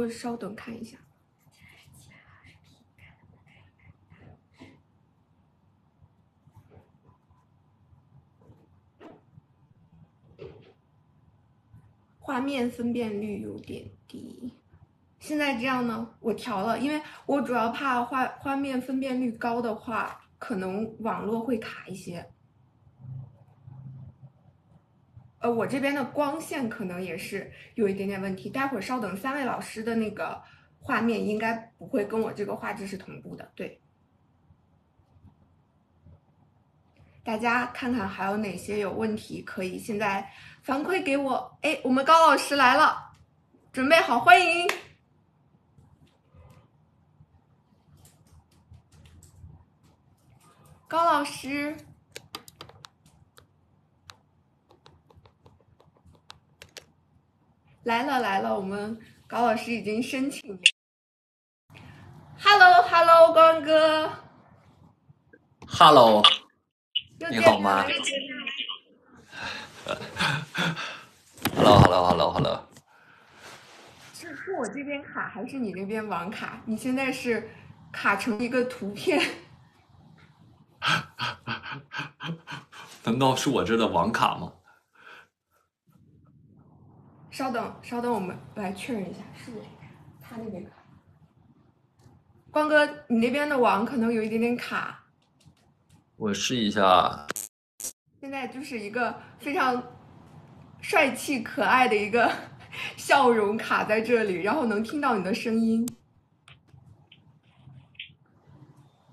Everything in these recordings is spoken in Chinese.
我稍等看一下。 画面分辨率有点低，现在这样呢，我调了，因为我主要怕画面分辨率高的话，可能网络会卡一些。我这边的光线可能也是有一点点问题，待会儿稍等，三位老师的那个画面应该不会跟我这个画质是同步的，对。大家看看还有哪些有问题，可以现在。 反馈给我，哎，我们高老师来了，准备好欢迎！高老师，来了来了，我们高老师已经申请了。Hello Hello， 光哥。Hello， 你好吗？ Hello， 是我这边卡还是你那边网卡？你现在是卡成一个图片？难道是我这的网卡吗？稍等，稍等，我们来确认一下，是我他那边卡。光哥，你那边的网可能有一点点卡。我试一下。 现在就是一个非常帅气可爱的一个笑容卡在这里，然后能听到你的声音。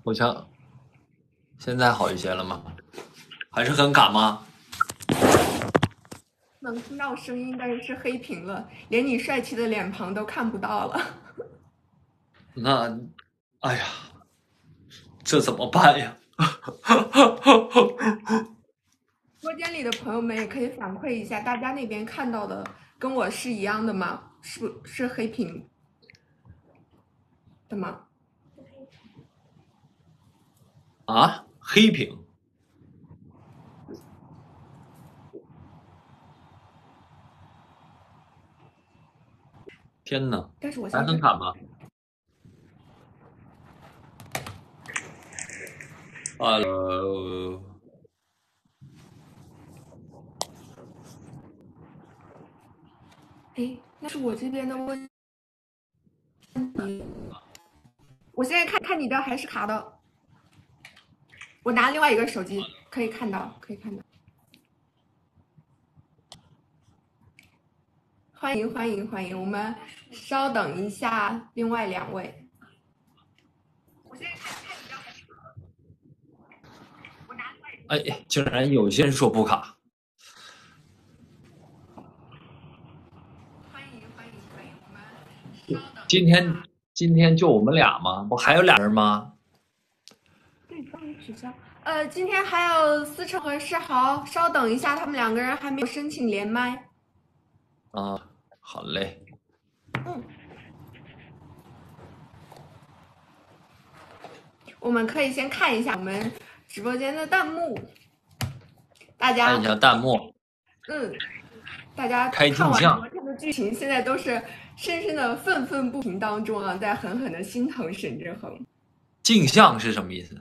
我想，现在好一些了吗？还是很卡吗？能听到声音，但是是黑屏了，连你帅气的脸庞都看不到了。那，哎呀，这怎么办呀？直播间里的朋友们也可以反馈一下，大家那边看到的跟我是一样的吗？是黑屏的吗？啊，黑屏？天哪！但是我还能卡吗？Hello。 哎，那是我这边的问题。我现在看看你的还是卡的。我拿另外一个手机可以看到，可以看到。欢迎欢迎欢迎！我们稍等一下，另外两位。我现在看你的还是卡的。我拿另外一个。哎，竟然有些人说不卡。 今天就我们俩吗？不还有俩人吗？对，帮你取消。今天还有思成和世豪，稍等一下，他们两个人还没有申请连麦。啊，好嘞。嗯，我们可以先看一下我们直播间的弹幕，大家看一下弹幕。嗯，大家看完这个剧情，现在都是。 深深的愤愤不平当中啊，在狠狠的心疼沈志恒。镜像是什么意思？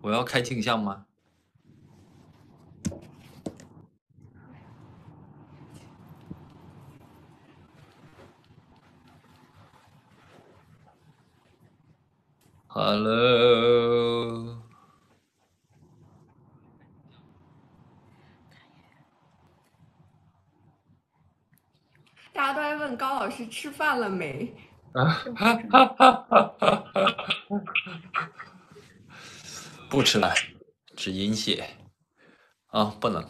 我要开镜像吗？Hello。 大家都在问高老师吃饭了没？不吃了，只饮血啊，不能。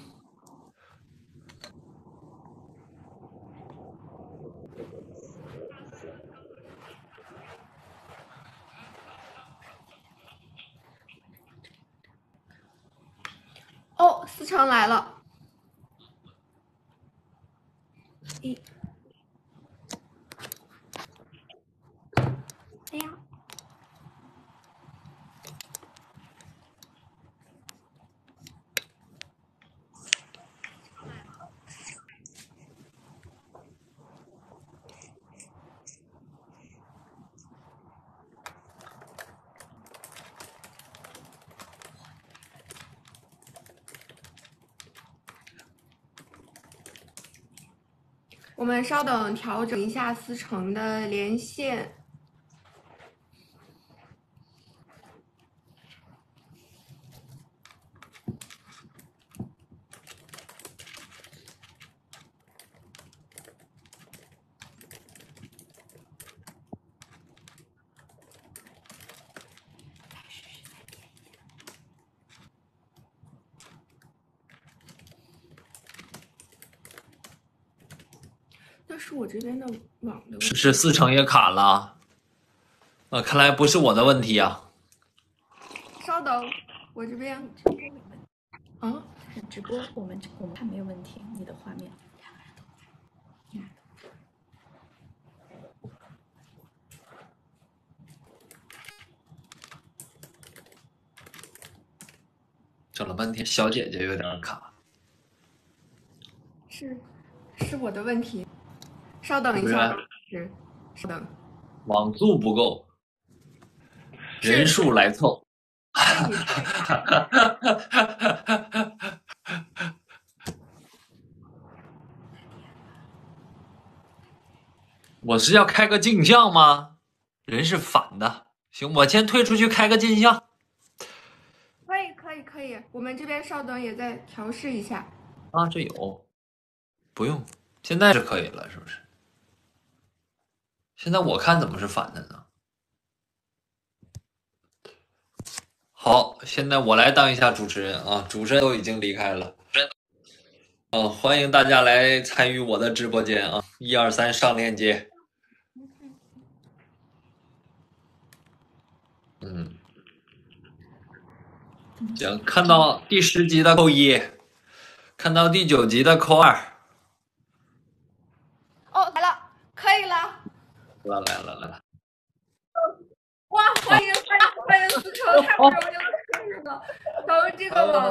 哦，思成来了。咦。 哎呀！我们稍等调整一下思成的连线。 这边的网的是思成也卡了，看来不是我的问题啊。稍等，我这边啊，直播我们看没有问题，你的画面。整了半天，小姐姐有点卡。是我的问题。 稍等一下，稍等，网速不够，人数来凑。我是要开个镜像吗？人是反的，行，我先退出去开个镜像。可以，我们这边稍等也在调试一下。啊，这有，不用，现在是可以了，是不是？ 现在我看怎么是反的呢？好，现在我来当一下主持人啊，主持人都已经离开了。哦，欢迎大家来参与我的直播间啊！1、2、3，上链接。嗯，行，看到第10集的扣1，看到第9集的扣2。哦，来了，可以了。 来了！哇，欢迎思成，太不容易了！从这个网，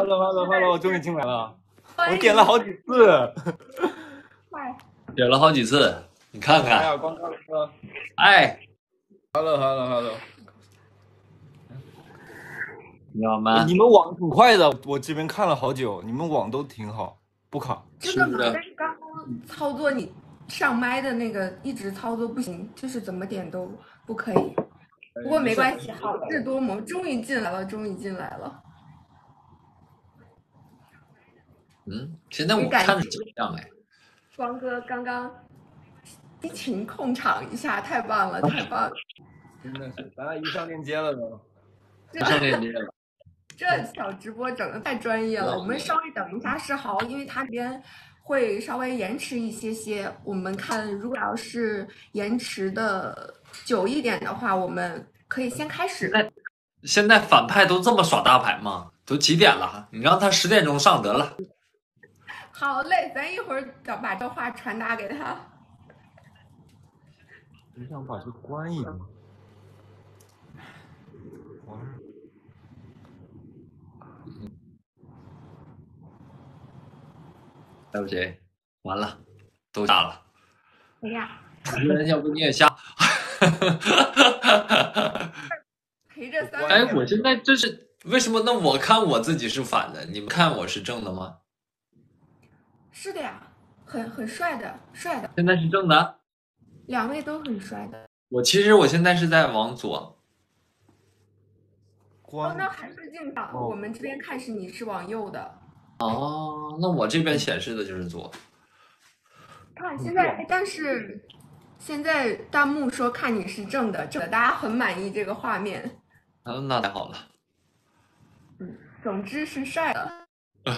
完了，我终于进来了，我点了好几次，点了好几次，你看看。哎呀，光哥，哎 ，hello， 你好吗？你们网挺快的，我这边看了好久，你们网都挺好，不卡。真的吗？但是刚刚操作你。 上麦的那个一直操作不行，就是怎么点都不可以。不过没关系，好事多磨，终于进来了。嗯，现在我看的怎么样哎？光哥刚刚激情控场一下，太棒了！真的是，咱俩一上链接了都。上链接了。这小直播整的太专业了，我们稍微等一下世豪，因为他这边。 会稍微延迟一些些，我们看，如果要是延迟的久一点的话，我们可以先开始。现在反派都这么耍大牌吗？都几点了？你让他10点钟上得了。好嘞，咱一会儿把这话传达给他。你想把这关一下吗？还有谁？完了，都炸了。谁呀？要不你也下？陪着3。哎，我现在这是为什么？那我看我自己是反的，你们看我是正的吗？是的呀，很帅的。现在是正的。两位都很帅的。其实我现在是在往左。哦，那还是进档。我们这边看是你是往右的。 哦，那我这边显示的就是左。看现在，但是现在弹幕说看你是正的，大家很满意这个画面。嗯，那太好了。嗯，总之是帅的。我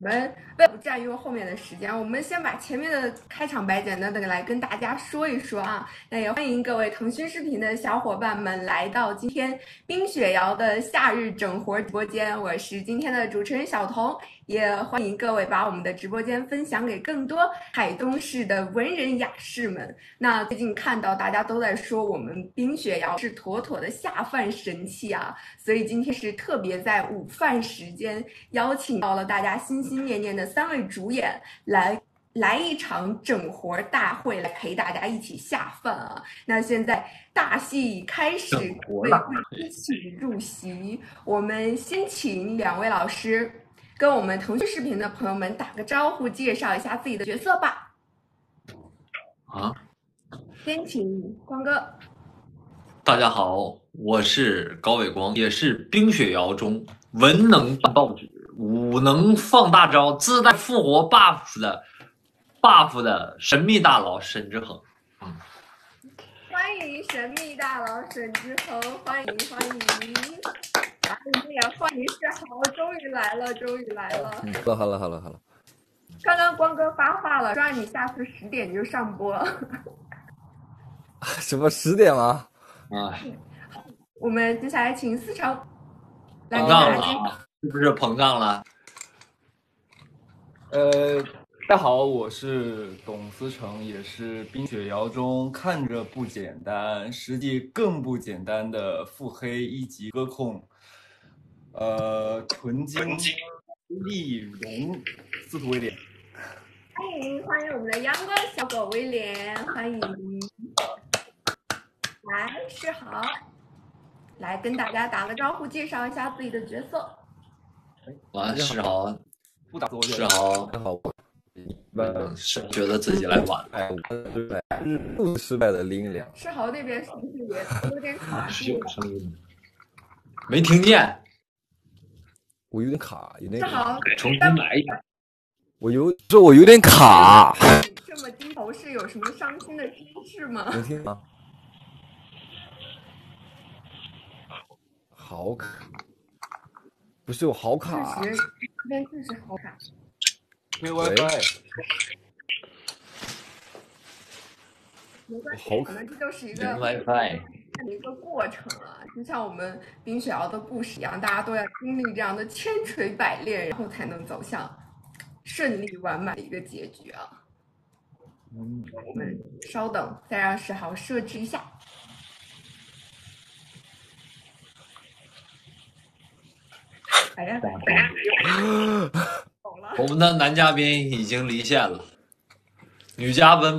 们为了不占用后面的时间，我们先把前面的开场白简单的来跟大家说一说啊。那也欢迎各位腾讯视频的小伙伴们来到今天冰雪瑶的夏日整活直播间，我是今天的主持人小彤。也欢迎各位把我们的直播间分享给更多海东市的文人雅士们。那最近看到大家都在说我们冰雪瑶是妥妥的下饭神器啊，所以今天是特别在午饭时间邀请到了大家心念的3位主演来一场整活大会，来陪大家一起下饭啊！那现在大戏开始，各位一起入席。我们先请2位老师跟我们腾讯视频的朋友们打个招呼，介绍一下自己的角色吧。啊，先请光哥。大家好，我是高伟光，也是冰雪谣中文能办报纸，武能放大招，自带复活 buff 的神秘大佬沈之恒。欢迎神秘大佬沈之恒，欢迎！欢迎是好，终于来了。好了。刚刚光哥发话了，说让你下次10点就上播。什么10点吗？啊！我们接下来请思成。膨胀了，是不是膨胀了？大家好，我是董思成，也是冰雪谣中看着不简单，实际更不简单的腹黑一级歌控，纯金丽蓉司徒威廉。欢迎我们的阳光小狗威廉，欢迎。来，世豪，来跟大家打个招呼，介绍一下自己的角色。啊，世豪，不打我世豪，你好。是觉得自己来晚了，又失败的拎两。世豪那边是不是也有点卡？是有声音，没听见。我有点卡，有点。世豪，重新来一下。我有点卡。这么低头是有什么伤心的心事吗？能听吗？好卡，不是有好卡。确实，这边确实好卡。没 WiFi， 没关系，可能这就是一个过程啊，就像我们冰雪谣的故事一样，大家都要经历这样的千锤百炼，然后才能走向顺利完满的一个结局啊。我们稍等，再让世豪设置一下。哎呀！我们的男嘉宾已经离线了，女嘉宾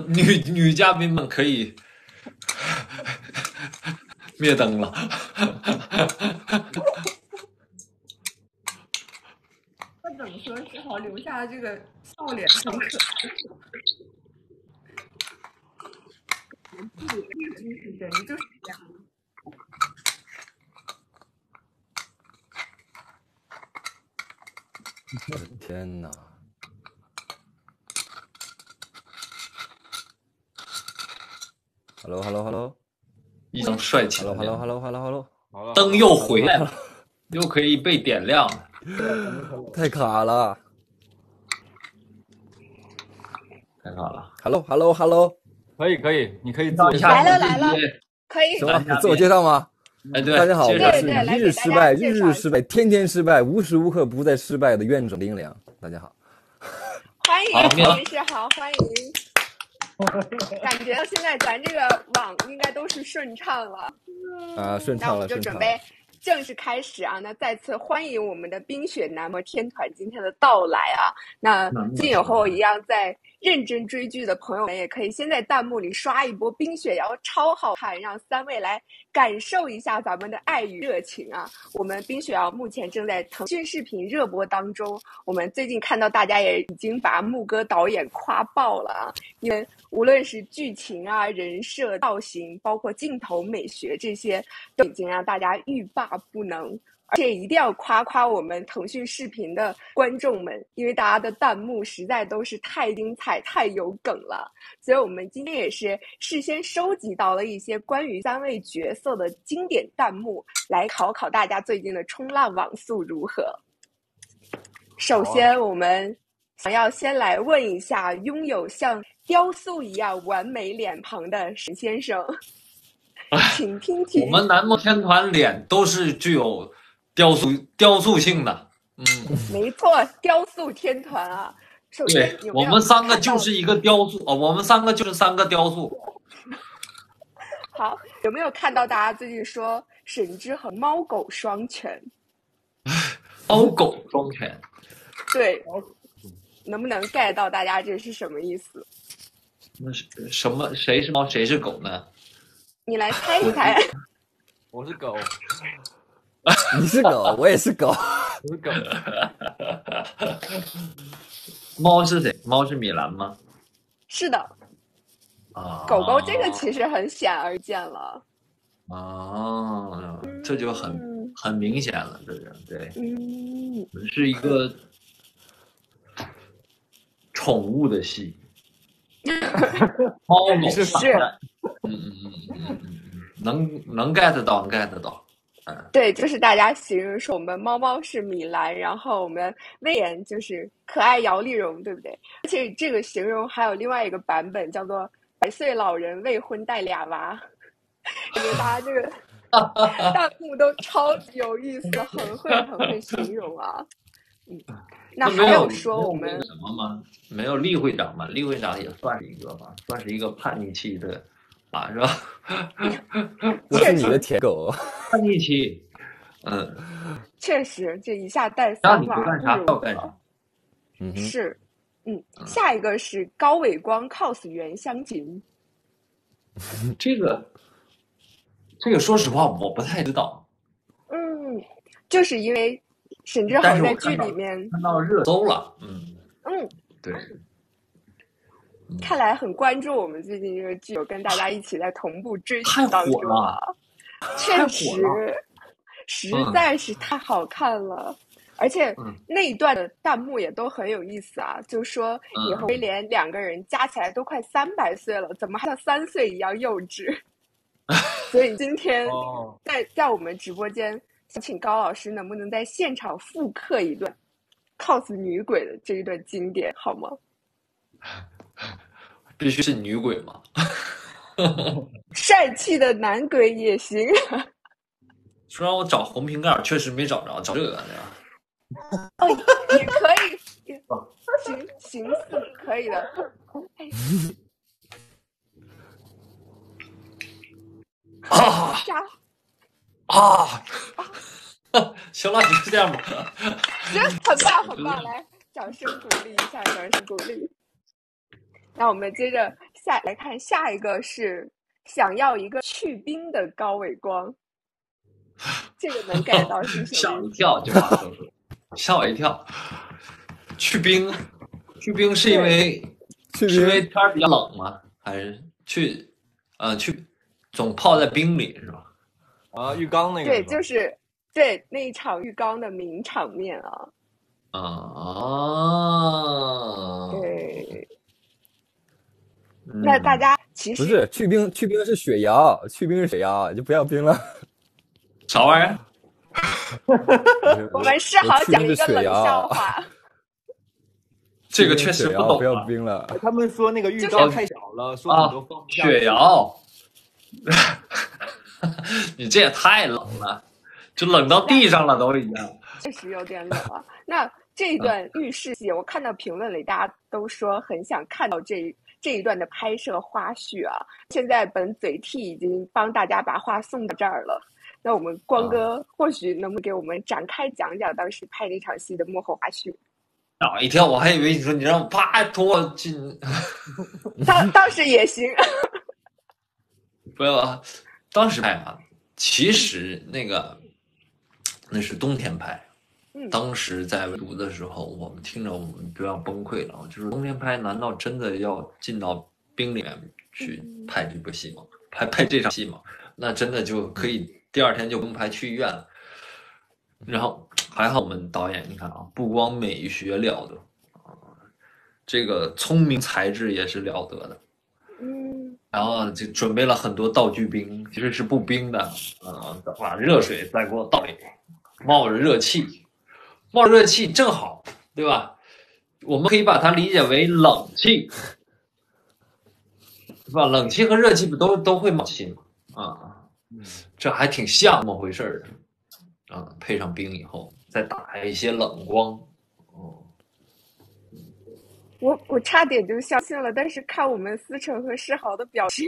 们可以灭灯了。不怎么说，只好留下这个笑脸，很可爱。人就是这样。天哪！Hello， 异常帅气。Hello， 灯又回来了，又可以被点亮了。太卡了，Hello， 可以，你可以自我介绍。来了，可以。什么？自我介绍吗？哎，对，大家好，我是日日失败，天失败，无时无刻不在失败的院长丁良。大家好，欢迎世豪，欢迎。感觉现在咱这个网应该都是顺畅了啊，顺畅了。那我们就准备正式开始啊！那再次欢迎我们的冰雪男模天团今天的到来啊！那进有后一样在。认真追剧的朋友们也可以先在弹幕里刷一波冰雪谣超好看，让三位来感受一下咱们的爱与热情啊！我们冰雪谣目前正在腾讯视频热播当中，我们最近看到大家也已经把木哥导演夸爆了啊！因为无论是剧情啊、人设、造型，包括镜头美学这些，都已经让大家欲罢不能。而且一定要夸我们腾讯视频的观众们，因为大家的弹幕实在都是太精彩、太有梗了。所以我们今天也是事先收集到了一些关于三位角色的经典弹幕，来考大家最近的冲浪网速如何。首先，我们想要先来问一下拥有像雕塑一样完美脸庞的沈先生，请听。我们男模天团脸都是具有雕塑性的，没错，雕塑天团啊。首先有没有，我们三个就是三个雕塑。好，有没有看到大家最近说沈之恒猫狗双全？猫狗双全，对，能不能 get 到大家这是什么意思？那什么？谁是猫？谁是狗呢？你来猜一猜。我是狗。你是狗，我也是狗。我是狗。猫是谁？猫是米兰吗？是的。啊，狗狗这个其实很显而见了。哦，这就很明显了，这就对，是一个宠物的戏，猫奴是，能 get 到，能 get 到。对，就是大家形容说我们猫猫是米兰，然后我们魏延就是可爱姚丽蓉，对不对？而且这个形容还有另外一个版本，叫做百岁老人未婚带俩娃，我觉得大家这个弹幕都超级有意思，很会形容啊。那还有说我们什么吗？没有厉会长嘛？厉会长也算是一个嘛，算是一个叛逆期的。啊，是吧？我是你的舔狗，叛逆期，确实，这一下带三娃，干啥？是，下一个是高伟光 cos 袁湘琴，这个说实话我不太知道，就是因为沈志豪在剧里面看到热搜了，对。看来很关注我们最近这个剧，有跟大家一起在同步追剧当中，确实实在是太好看了，而且那一段的弹幕也都很有意思啊，就说你和威廉两个人加起来都快300岁了，怎么还像3岁一样幼稚？所以今天在我们直播间，想请高老师能不能在现场复刻一段 cos 女鬼的这一段经典，好吗？必须是女鬼吗？帅气的男鬼也行。说让我找红瓶盖，确实没找着，找这个呀。哦，也可以，形似可以的。行了，你就这样吧。行，很棒，来，掌声鼓励一下，掌声鼓励。那我们接着来看下一个是想要一个去冰的高伟光，这个能get到是什么？吓我一跳，去冰是因为天比较冷吗？还是总泡在冰里是吧？啊，浴缸那个对，就是对那一场浴缸的名场面啊。对。那大家其实不是去冰是雪瑶，去冰是雪瑶，就不要冰了。啥玩意儿？我们是好讲一个冷笑话。这个确实不懂，不要冰了。他们说那个浴缸太小了，说很多放不下。雪瑶，你这也太冷了，就冷到地上了都已经。确实有点冷啊。那这段浴室戏，我看到评论里大家都说很想看到这一段的拍摄花絮啊，现在本嘴替已经帮大家把话送到这儿了。那我们光哥或许能不能给我们展开讲讲当时拍那场戏的幕后花絮？吓一跳，我还以为你说你让我啪拖进，当时也行。不要，当时拍啊，其实那是冬天拍。当时在围炉的时候，我们听着我们都要崩溃了。就是冬天拍，难道真的要进到冰里面去拍这部戏吗？拍这场戏吗？那真的就可以第二天就不用拍，去医院了。然后还好我们导演，你看啊，不光美学了得啊，这个聪明才智也是了得的。然后就准备了很多道具冰，其实是不冰的，把热水再给我倒里，冒着热气正好，对吧？我们可以把它理解为冷气，是吧？冷气和热气不都会冒气吗？这还挺像那么回事的啊！配上冰以后，再打一些冷光。我差点就相信了，但是看我们思成和世豪的表情，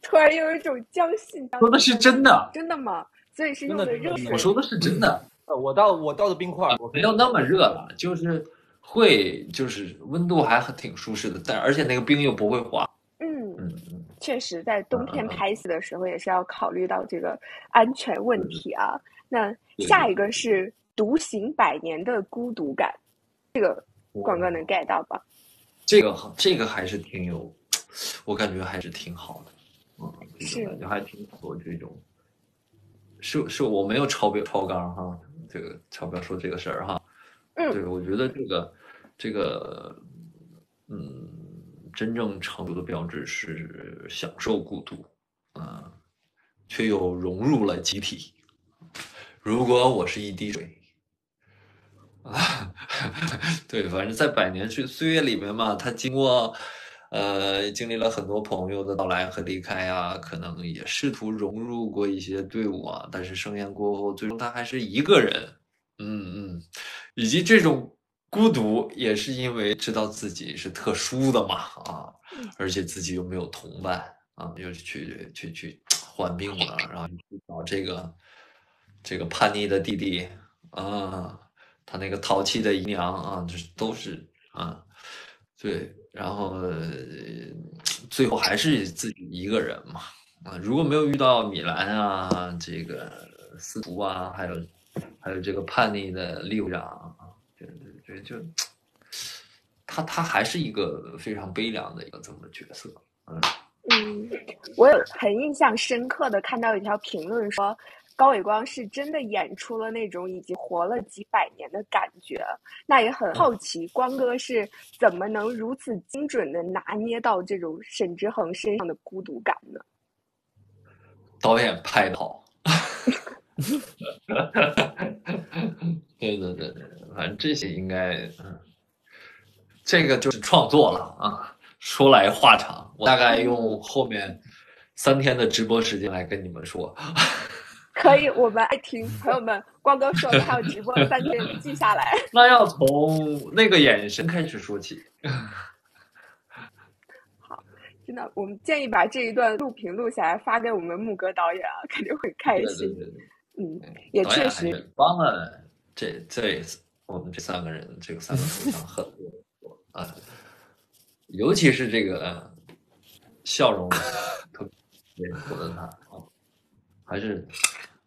突然又有一种将信将疑。说的是真的？真的吗？所以是用的热水。我说的是真的。我倒的冰块，我没有那么热了，就是温度还挺舒适的，而且那个冰又不会化。确实，在冬天拍戏的时候也是要考虑到这个安全问题啊。那下一个是独行100年的孤独感，这个广告能get到吧？这个还是挺有我感觉还是挺好的。嗯，这个感觉还挺多这种。是我没有超纲哈，这个超标说这个事儿哈。嗯，对，我觉得这个，嗯，真正成熟的标志是享受孤独，嗯，却又融入了集体。如果我是一滴水。啊对，反正在百年岁月里面嘛，他经历了很多朋友的到来和离开啊，可能也试图融入过一些队伍啊，但是盛宴过后最终他还是一个人。嗯嗯，以及这种孤独也是因为知道自己是特殊的嘛，啊，而且自己又没有同伴啊，又去患病了，然后去找这个叛逆的弟弟啊，他那个淘气的姨娘啊，就是都是啊，对，然后最后还是自己一个人嘛啊，如果没有遇到米兰啊，这个司徒啊，还有这个叛逆的利会长啊，就他还是一个非常悲凉的一个这么的角色，嗯嗯，我有很印象深刻的看到一条评论说。高伟光是真的演出了那种已经活了几百年的感觉，那也很好奇光哥是怎么能如此精准的拿捏到这种沈之恒身上的孤独感呢？导演拍的好，对对对，反正这些应该，嗯，这个就是创作了啊。说来话长，我大概用后面3天的直播时间来跟你们说。可以，我们爱听朋友们，光哥说的还有直播3天记下来。那要从那个眼神开始说起。好，真的，我们建议把这一段录屏录下来发给我们木哥导演啊，肯定会开心。对对对对，嗯，也确实帮了这我们这3个人，这个3个头像很多啊，尤其是这个笑容特别讨论他啊，还是。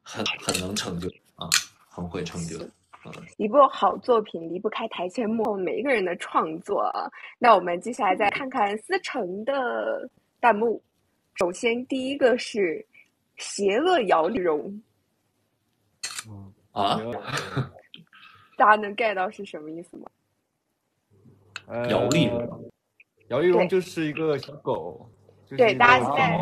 很能成就啊，很会成就。一部好作品离不开台前幕后每一个人的创作。那我们接下来再看看思成的弹幕。首先第一个是邪恶姚丽蓉。啊？大家能 get 到是什么意思吗？姚丽蓉，姚丽蓉就是一个小狗。对，大家在。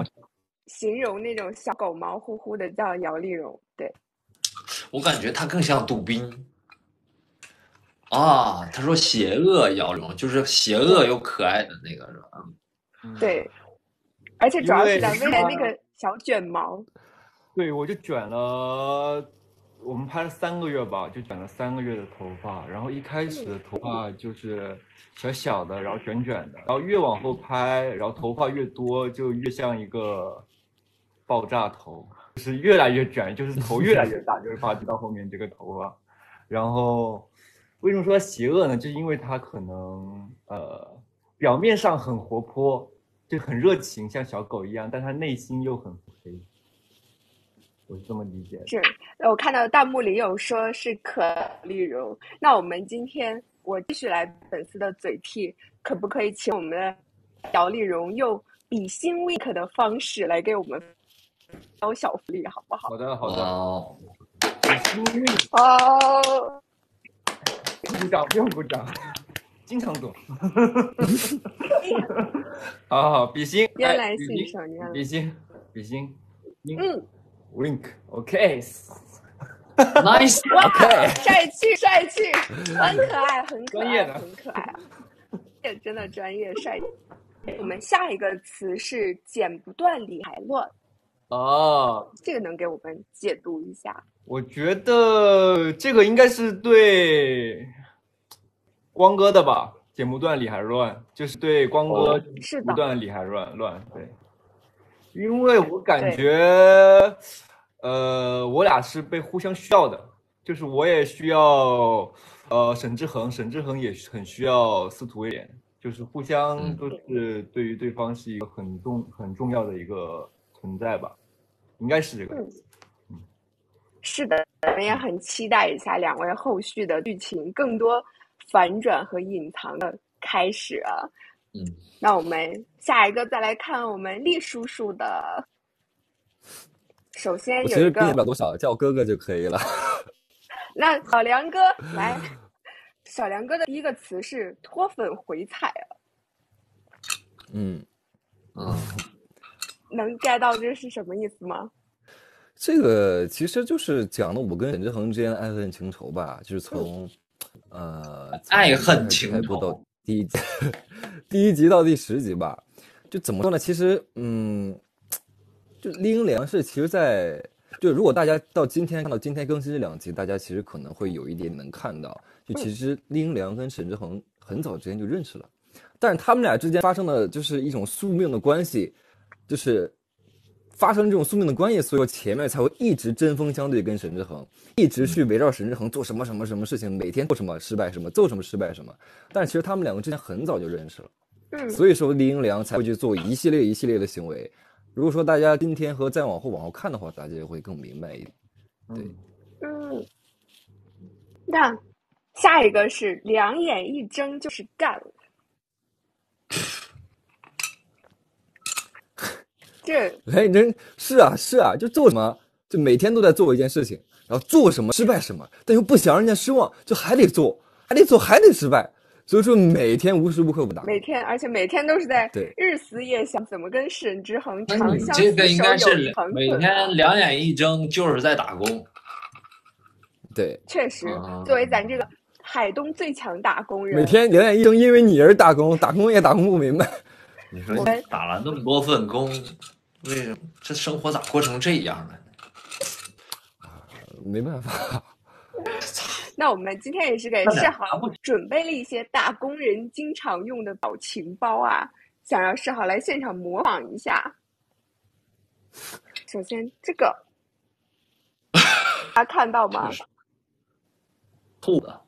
形容那种小狗毛乎乎的叫姚丽蓉，对，我感觉他更像杜宾啊。他说邪恶姚丽蓉就是邪恶又可爱的那个是吧？对，而且主要是咱未来那个小卷毛。对，我就卷了，我们拍了3个月吧，就卷了3个月的头发。然后一开始的头发就是小小的，然后卷卷的，然后越往后拍，然后头发越多，就越像一个。爆炸头就是越来越卷，就是头越来越大，就是发到后面这个头发。然后为什么说邪恶呢？就是因为他可能表面上很活泼，就很热情，像小狗一样，但他内心又很黑。我是这么理解的。是，我看到弹幕里有说是可丽蓉。那我们今天我继续来粉丝的嘴替，可不可以请我们的姚丽蓉用比心 week 的方式来给我们？有小福利，好不好？好的，好的。哦，哦，鼓掌，不用鼓掌，经常懂。好好，比心，原来是一首，比心，比心，嗯 ，wink，OK，nice， 帅气，帅气，很可爱，很可爱，很可爱，也真的专业帅气。我们下一个词是剪不断理还乱。哦，这个能给我们解读一下？我觉得这个应该是对光哥的吧，剪不断理还乱，就是对光哥剪不断理还乱。对，因为我感觉，我俩是被互相需要的，就是我也需要，沈之恒也很需要司徒威廉，就是互相都是对于对方是一个很重要的一个存在吧。应该是这个，嗯，是的，我们也很期待一下两位后续的剧情，更多反转和隐藏的开始啊。嗯，那我们下一个再来看我们栗叔叔的。首先有一个，我其实毕竟不了多少，叫我哥哥就可以了。那小梁哥来，小梁哥的第一个词是脱粉回踩了。能 get 到这是什么意思吗？这个其实就是讲的我跟沈志恒之间的爱恨情仇吧，就是从爱恨情仇第一集到第10集吧，就怎么说呢？其实就拎粮食其实在就如果大家到今天看到今天更新这2集，大家其实可能会有一点能看到，就其实拎粮跟沈志恒很早之前就认识了，但是他们俩之间发生的就是一种宿命的关系，就是发生这种宿命的关系，所以说前面才会一直针锋相对，跟沈志恒一直去围绕沈志恒做什么什么什么事情，每天做什么失败什么，做什么失败什么，但其实他们两个之前很早就认识了，所以说拎粮才会去做一系列的行为。如果说大家今天和再往后看的话，大家会更明白一点。对，那下一个是两眼一睁就是干了。是啊，就做什么，就每天都在做一件事情，然后做什么失败什么，但又不想让人家失望，就还得做，还得失败。所以说每天无时无刻不打，而且每天都是在日思夜想怎么跟沈志恒长相厮守。这个应该是每天两眼一睁就是在打工。对，确实，作为咱这个海东最强打工人，每天两眼一睁，因为你而打工，打工也打工不明白。你说你打了那么多份工，为什么这生活咋过成这样呢？没办法。那我们今天也是给世豪准备了一些打工人经常用的表情包啊，想让世豪来现场模仿一下。首先这个，大家看到吗？吐的。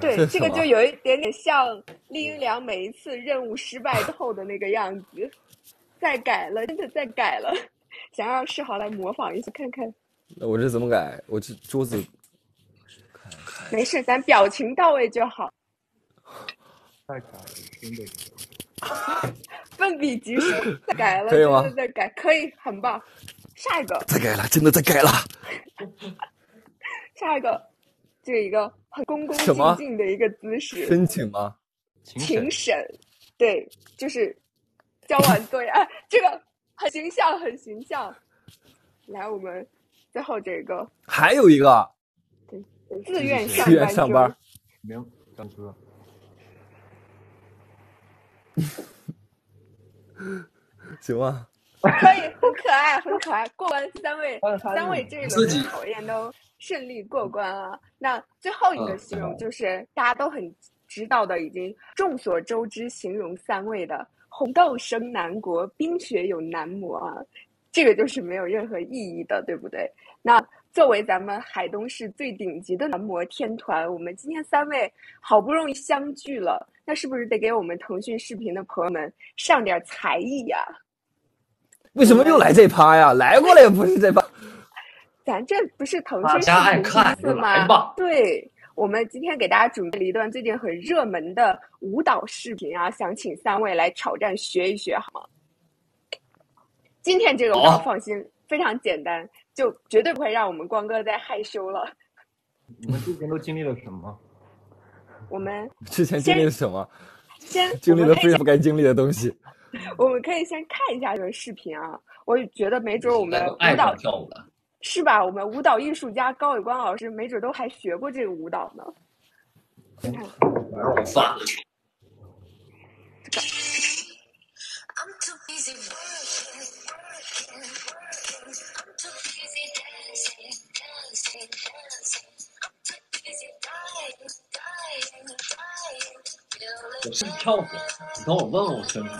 对，这个就有一点点像拎粮每一次任务失败后的那个样子。真的在改了，想让世豪来模仿一下看看。那我这怎么改？我这桌子。没事，咱表情到位就好。再改真的奋笔疾书，再改了，可以吗？真的再改，可以，很棒。下一个，再改了，真的再改了。下一个，这一个很恭恭敬敬的一个姿势。申请吗？请审，对，就是交完作业，哎，这个很形象。来，我们最后这个，还有一个。自愿上班，明张哥，行吗？可以，很可爱。过关三位这一轮考验都顺利过关啊。那最后一个形容就是大家都很知道的，已经众所周知形容三位的红豆生南国，冰雪有男模啊，这个就是没有任何意义的，对不对？那作为咱们海东市最顶级的男模天团，我们今天三位好不容易相聚了，那是不是得给我们腾讯视频的朋友们上点才艺呀？为什么又来这趴呀？来过来也不是这趴，咱这不是腾讯视频第一次吗？对，我们今天给大家准备了一段最近很热门的舞蹈视频啊，想请三位来挑战学一学好吗？今天这个舞蹈放心，非常简单。就绝对不会让我们光哥再害羞了。你们之前都经历了什么？我们之前经历了什么？先经历了非常不该经历的东西。我们可以先看一下这个视频啊，我觉得没准我们舞蹈跳舞了，是吧？我们舞蹈艺术家高伟光老师没准都还学过这个舞蹈呢。你看，我发这个。我是跳舞，你等我问我身份，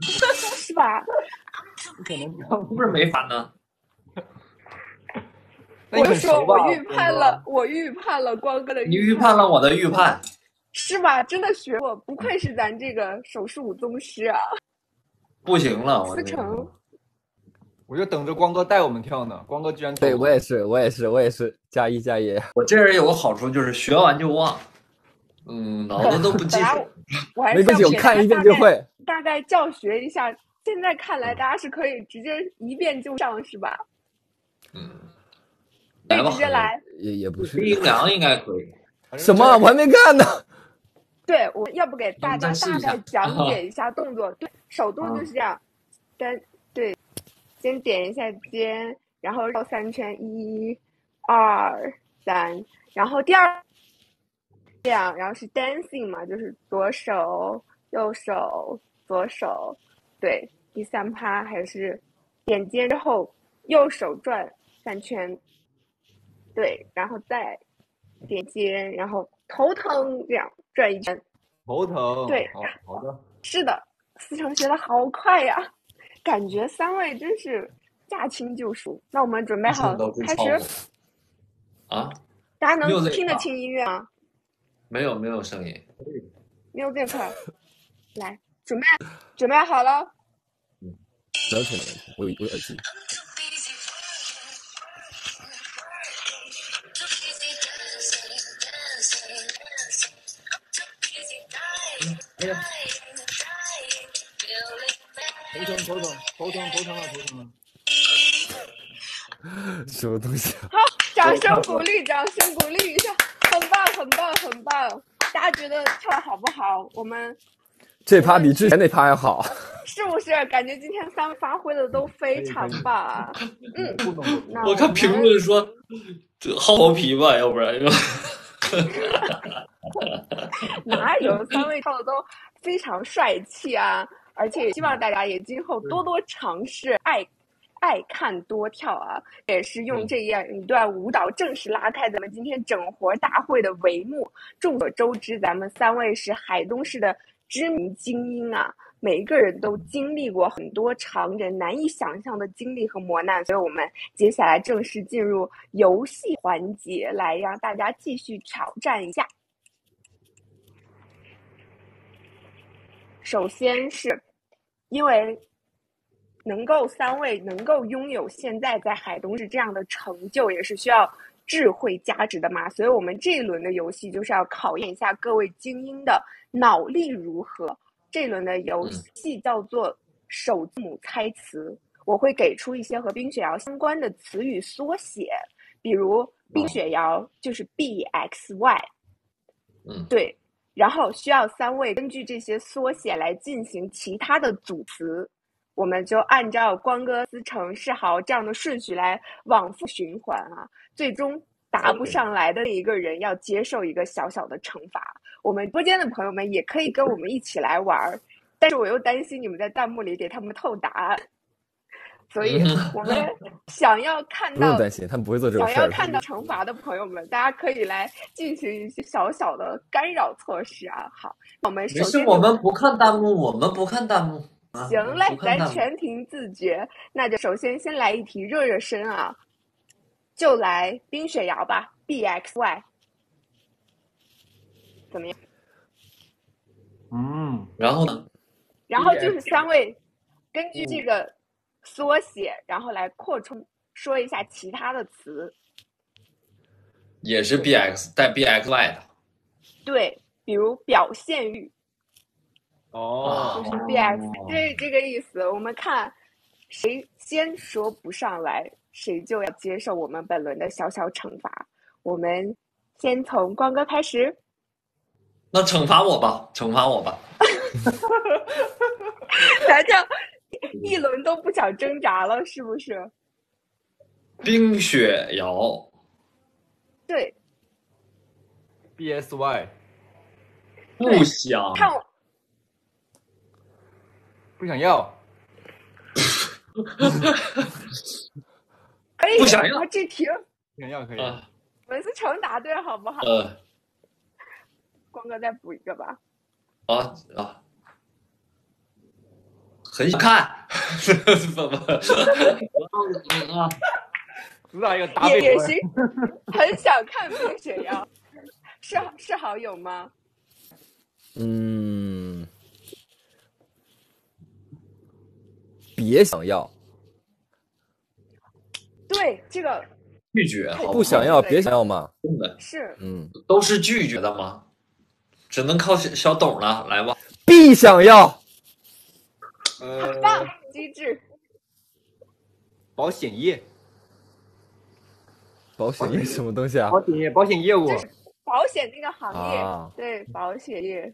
是吧？不是没法呢。我就说我预判了光哥的预判，你预判了我的预判，是吧？真的学过，不愧是咱这个手势舞宗师啊！不行了，思成，我就等着光哥带我们跳呢。光哥居然对我也是，加一，我这人有个好处就是学完就忘。脑子都不记住。我还是没关系，我看一遍就会。大概教学一下，现在看来大家是可以直接一遍就上，是吧？来吧，直接来。也不是。阴凉应该可以。什么？我还没看呢。对，我要不给大家大概讲解一下动作。对，手动就是这样，对，先点一下肩，然后绕三圈，1、2、3，然后第二。这样，然后是 dancing 嘛，就是左手、右手、左手，对，第三趴还是点肩之后，右手转3圈，对，然后再点肩，然后头疼这样转1圈，头疼，对，好的，是的，思成学得好快呀，感觉三位真是驾轻就熟。那我们准备好开始啊？大家能听得清音乐吗？没有声音，没有这块，来，准备好了。聊起来了，我有耳机。头疼了！什么东西啊？好，掌声鼓励一下。很棒！大家觉得跳好不好？我们这趴比之前那趴要好，是不是？感觉今天三位发挥的都非常棒。我看评论说这薅皮吧，要不然哪有？三位跳的都非常帅气啊！而且希望大家也今后多尝试，爱看多跳啊，也是用这样一段舞蹈正式拉开咱们今天整活大会的帷幕。众所周知，咱们三位是海东市的知名精英啊，每一个人都经历过很多常人难以想象的经历和磨难，所以我们接下来正式进入游戏环节，来让大家继续挑战一下。首先是因为三位能够拥有现在在海东市这样的成就，也是需要智慧加持的嘛，所以我们这一轮的游戏就是要考验一下各位精英的脑力如何。这一轮的游戏叫做首字母猜词，我会给出一些和冰雪谣相关的词语缩写，比如冰雪谣就是 BXY， 对，然后需要三位根据这些缩写来进行其他的组词。我们就按照光哥、思成、世豪这样的顺序来往复循环啊，最终答不上来的那一个人要接受一个小小的惩罚。我们直播间的朋友们也可以跟我们一起来玩，但是我又担心你们在弹幕里给他们透答案，所以我们想要看到不用担心，他们不会做这种事。想要看到惩罚的朋友们，大家可以来进行一些小小的干扰措施啊。好，我们首先我们不看弹幕。行嘞，咱全凭自觉。那就首先先来一题热身啊，就来冰雪谣吧 ，BXY， 怎么样？然后呢？然后就是三位根据这个缩写，然后来扩充说一下其他的词。也是 BX 带 BXY 的。对，比如表现欲。就是 BX， 对，这个意思。我们看谁先说不上来，谁就要接受我们本轮的小小惩罚。我们先从光哥开始。那惩罚我吧。咱就一轮都不想挣扎了，是不是？冰雪谣。对。BSY。不想。看我。不想要，可以不想要这题，不想要可以。文思成答对好不好？光哥再补一个吧。啊，很想看，主打一个答对也行，很想看冰雪谣，是好友吗？别想要，对这个拒绝，不想要，别想要嘛，是，都是拒绝的吗？只能靠小董了，来吧。必想要。机制。保险业。保险业什么东西啊？保险业，保险业务。保险这个行业，啊、对保险业。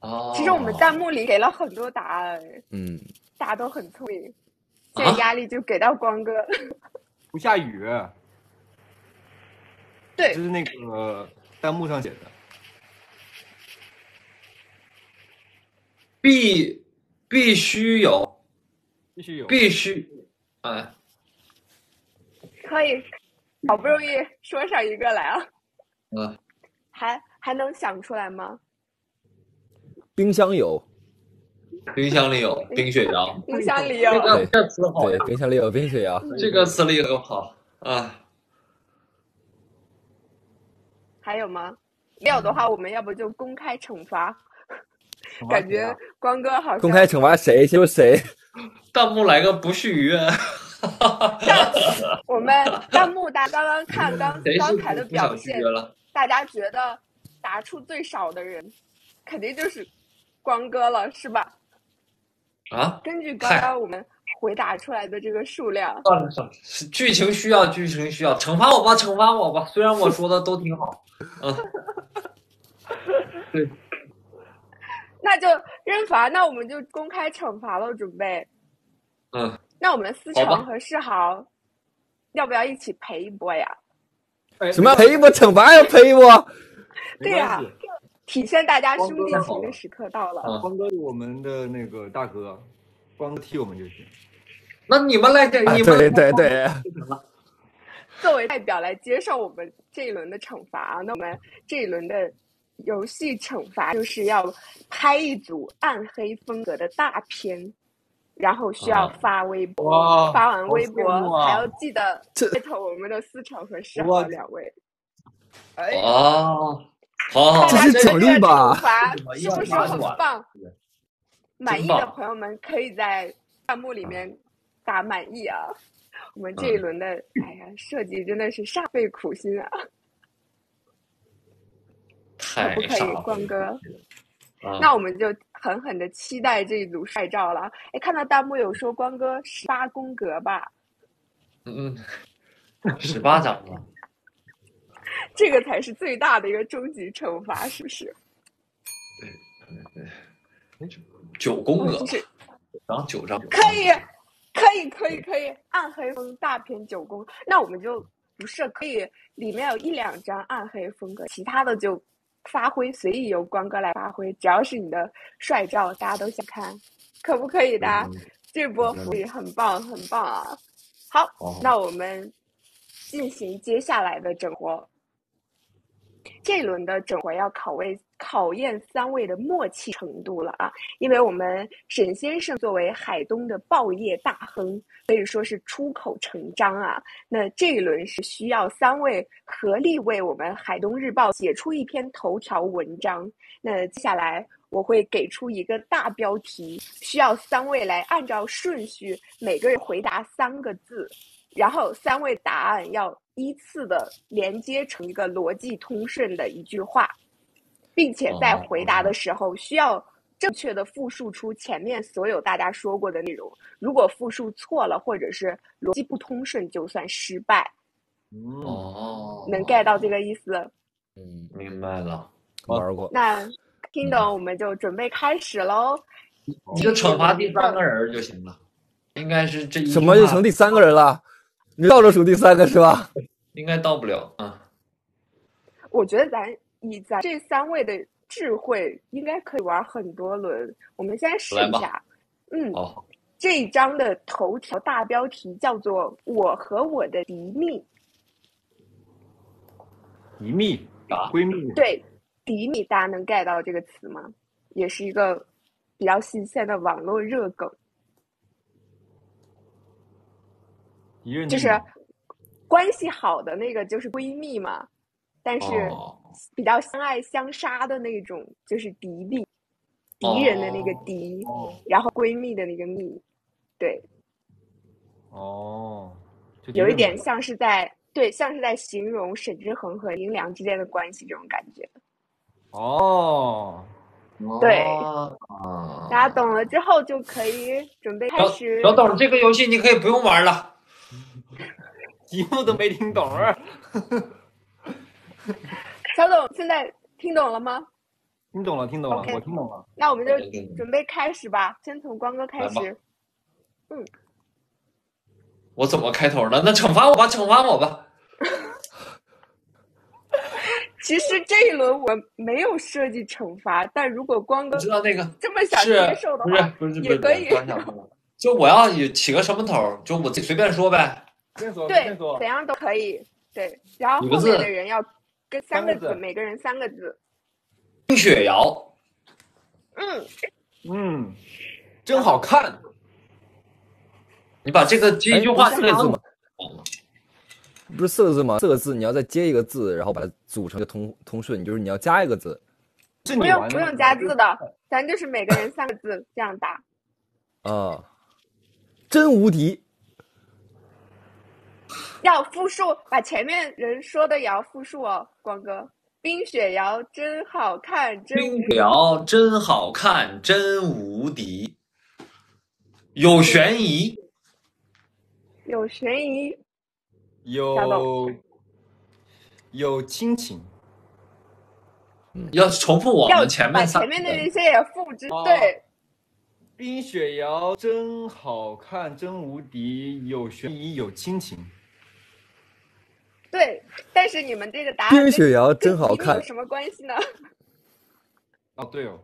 哦、啊。其实我们弹幕里给了很多答案。嗯。大家都很聪明，这压力就给到光哥。不下雨。对。就是那个弹幕上写的。 必须有，哎，可以，好不容易说上一个来啊，嗯，还能想出来吗？冰箱有，冰箱里有冰雪羊，冰箱里有，这词好，对，冰箱里有冰雪羊，这个词里有好啊，还有吗？没有的话，我们要不就公开惩罚。 感觉光哥好像公开惩罚谁就是谁，弹幕来个不续约。我们弹幕大刚刚看刚才的表现，大家觉得答出最少的人，肯定就是光哥了，是吧？啊？根据刚刚我们回答出来的这个数量，剧情需要，惩罚我吧，惩罚我吧。虽然我说的都挺好，嗯，对。 那就认罚，那我们就公开惩罚了，准备。嗯。那我们思成和世豪，要不要一起陪一波呀？什么陪一波？惩罚要陪一波？对呀、啊，体现大家兄弟情的时刻到了。光哥是我们的那个大哥，光哥替我们就行。那你们来，你们、啊、对。作为代表来接受我们这一轮的惩罚，那我们这一轮的。 游戏惩罚就是要拍一组暗黑风格的大片，然后需要发微博，啊、发完微博、啊、还要记得艾特我们的思成和世豪两位。哎，哦，好，这是奖励吧？是不是很棒？满意的朋友们可以在弹幕里面打满意啊！我们这一轮的，哎呀，设计真的是煞费苦心啊！ 可不可以，光哥？啊、那我们就狠狠的期待这一组帅照了。哎，看到弹幕有说光哥18宫格吧？嗯嗯，18掌吧。这个才是最大的一个终极惩罚，是不是？对，9宫格，然后9张。可以，暗黑风大片9宫，那我们就不是可以里面有1-2张暗黑风格，其他的就。 发挥随意由光哥来发挥，只要是你的帅照，大家都想看，可不可以的？这波福利很棒，很棒啊！好，那我们进行接下来的整活。这一轮的整活要考验3位的默契程度了啊！因为我们沈先生作为海东的报业大亨，可以说是出口成章啊。那这一轮是需要3位合力为我们海东日报写出一篇头条文章。那接下来我会给出一个大标题，需要3位来按照顺序，每个人回答3个字。 然后3位答案要依次的连接成一个逻辑通顺的一句话，并且在回答的时候需要正确的复述出前面所有大家说过的内容。如果复述错了或者是逻辑不通顺，就算失败。哦，能 get 到这个意思？嗯，明白了。玩过。那 Kingdom 我们就准备开始喽。你就惩罚第3个人就行了，应该是这一什么就成第3个人了。 你倒着数第3个是吧？应该到不了啊。我觉得咱这3位的智慧，应该可以玩很多轮。我们先试一下。嗯，哦、这一章的头条大标题叫做“我和我的敌蜜”。敌蜜啊，闺蜜。对，敌蜜，大家能 get 到这个词吗？也是一个比较新鲜的网络热梗。 就是关系好的那个就是闺蜜嘛，但是比较相爱相杀的那种就是敌蜜，敌人的那个敌，然后闺蜜的那个蜜，对。哦，有一点像是在形容沈之恒和林良之间的关系这种感觉。哦，对，大家懂了之后就可以准备开始。小董，这个游戏你可以不用玩了，题目都没听懂。小董，现在听懂了吗？听懂了，听懂了， okay, 我听懂了。那我们就准备开始吧，先从光哥开始。嗯，我怎么开头呢？那惩罚我吧，惩罚我吧。其实这一轮我没有设计惩罚，但如果光哥知道那个这么想接受的话，也可以。就我要起个什么头，就我自己随便说呗。对，怎样都可以。对，然后后面的人要跟三个字，每个人三个字。冰雪瑶，嗯嗯，真好看。你把这个接一句话四个字吗？不是四个字吗？四个字你要再接一个字，然后把它组成一个通顺，就是你要加一个字。不用加字的，咱就是每个人三个字这样打。啊，真无敌。要复述，把前面人说的也要复述哦，光哥。冰雪瑶真好看，真冰雪瑶真好看，真无敌。有悬疑，有悬疑，有亲情。嗯，要重复我们前面三个，把前面的那些也复制。对，冰雪瑶真好看，真无敌，有悬疑，有亲情。对，但是你们这个答案冰雪瑶真好看有什么关系呢？哦，对哦，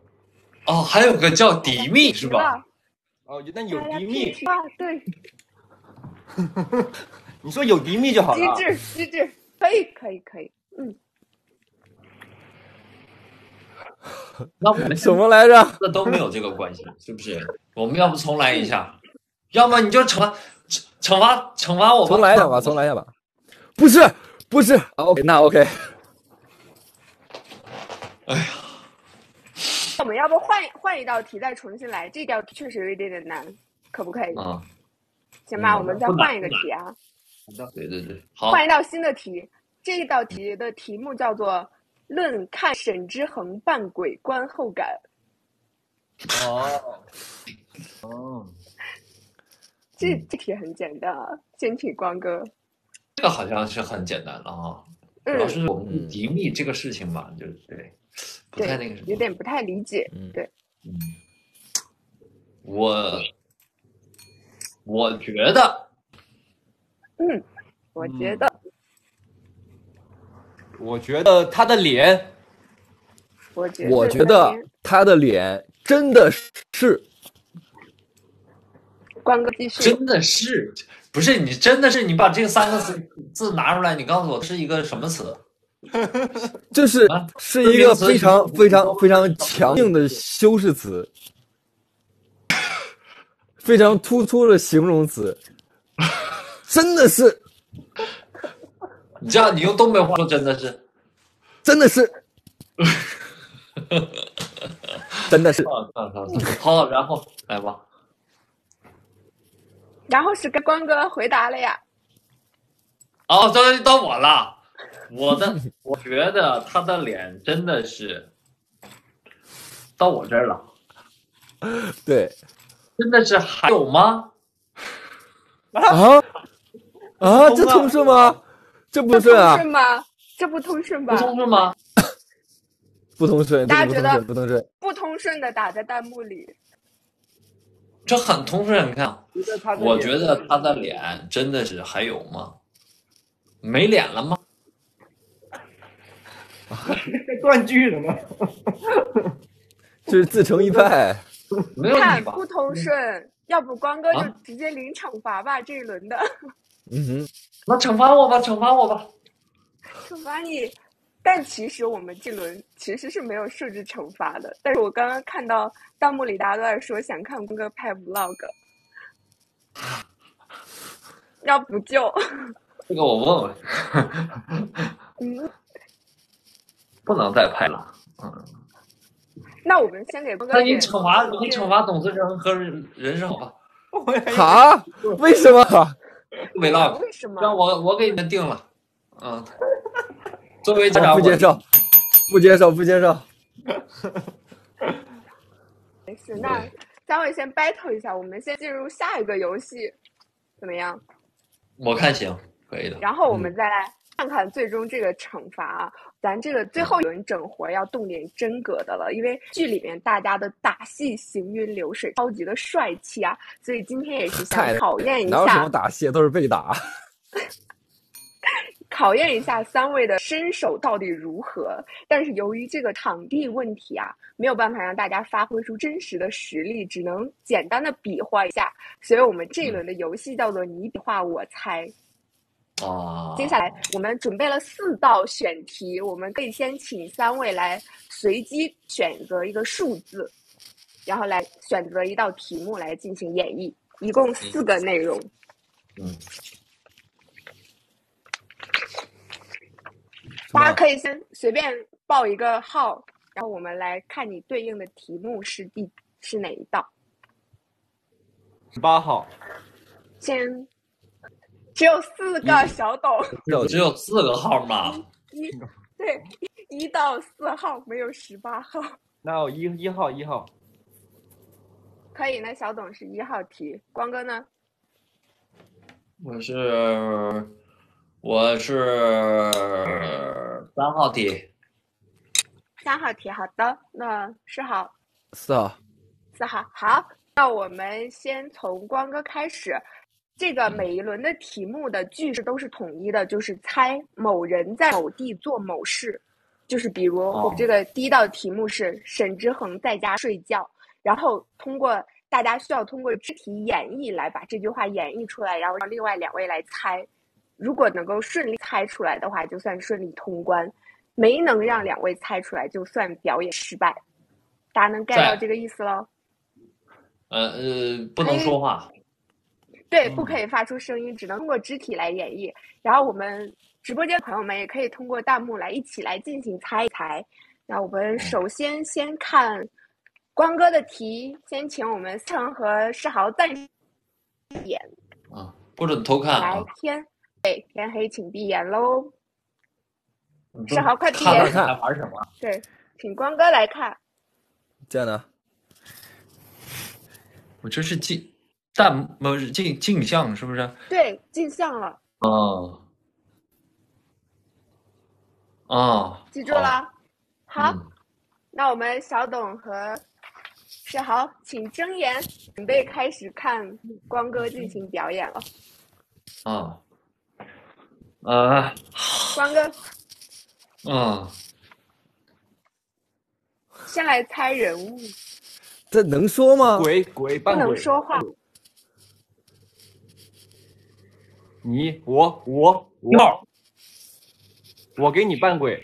哦，还有个叫迪蜜是吧？哦，那有迪蜜啊，对。你说有迪蜜就好了。机智，可以，嗯。那我们什么来着？那都没有这个关系，是不是？我们要不重来一下，要么你就惩罚我吧。重来一下吧。不是 ，OK， 那 OK。哎呀，我们要不换一道题再重新来？这道确实有一点难，可不可以？啊，行吧，我们再换一个题啊。对，好，换一道新的题。这道题的题目叫做“论看沈之恒扮鬼观后感”。哦，这题很简单啊，先请光哥。这个好像是很简单了啊，主要是我们敌密这个事情吧，就是对，不太那个什么，有点不太理解，对，嗯，我觉得，我觉得他的脸，我觉得他的脸真的是，关个屁事，真的是。不是你，真的是你把这三个字拿出来，你告诉我是一个什么词？就是是一个非常非常非常强硬的修饰词，非常突出的形容词，真的是。你这样，你用东北话说，真的是，真的是。好，然后来吧。然后是跟光哥回答了呀。哦，终于到我了。我觉得他的脸真的是到我这儿了。对，真的是还有吗？啊，这通顺吗？这不顺啊？这不通顺吧？不通顺吗？不通顺。大家觉得不通顺的打在弹幕里。这很通顺，你看，我觉得他的脸真的是还有吗？没脸了吗？断句了吗？这是自成一派。没有看不通顺，要不光哥就直接领惩罚吧，这一轮的。嗯哼，那惩罚我吧。惩罚你，但其实我们这轮其实是没有设置惩罚的，但是我刚刚看到。弹幕里大家都在说想看光哥拍 vlog， 要不就这个我问问，不能再拍了，那我们先给光哥。那你惩罚董思成和人是好吧？啊？为什么 vlog？ 为什么？让我给你们定了，作为家长不接受。没事，那三位先 battle 一下，我们先进入下一个游戏，怎么样？我看行，可以的。然后我们再来看看最终这个惩罚，咱这个最后一轮整活要动点真格的了，因为剧里面大家的打戏行云流水，超级的帅气啊，所以今天也是想考验一下。哪有什么打戏，都是被打。考验一下三位的身手到底如何，但是由于这个场地问题啊，没有办法让大家发挥出真实的实力，只能简单的比划一下，所以我们这一轮的游戏叫做你比划我猜。哦，接下来我们准备了4道选题，我们可以先请三位来随机选择一个数字，然后来选择一道题目来进行演绎，一共4个内容。嗯，大家可以先随便报一个号，然后我们来看你对应的题目是哪一道。18号。先只有4个小董。只有4个号吗？对，1到4号，没有18号。那我一号。可以，那小董是1号题。光哥呢？我是3号题。3号题，好的。那4号。4号。好，那我们先从光哥开始。这个每一轮的题目的句式都是统一的，就是猜某人在某地做某事。就是比如我们这个第一道题目是沈之恒在家睡觉，然后大家需要通过肢体演绎来把这句话演绎出来，然后让另外2位来猜。如果能够顺利猜出来的话，就算顺利通关；没能让2位猜出来，就算表演失败。大家能 get 到这个意思喽？不能说话。对，不可以发出声音，只能通过肢体来演绎。然后我们直播间的朋友们也可以通过弹幕来一起来进行猜一猜。那我们首先先看光哥的题，先请我们思成和世豪暂时闭眼。啊，不准偷看啊！对，天黑请闭眼喽。世豪，快闭眼！看玩什么？对，请光哥来看。这样的，我这是镜像是不是？对，镜像了。哦，记住了。好，那我们小董和世豪，请睁眼，准备开始看光哥进行表演了。哦。光哥，先来猜人物。这能说吗？鬼，不能说话。你，我给你扮鬼，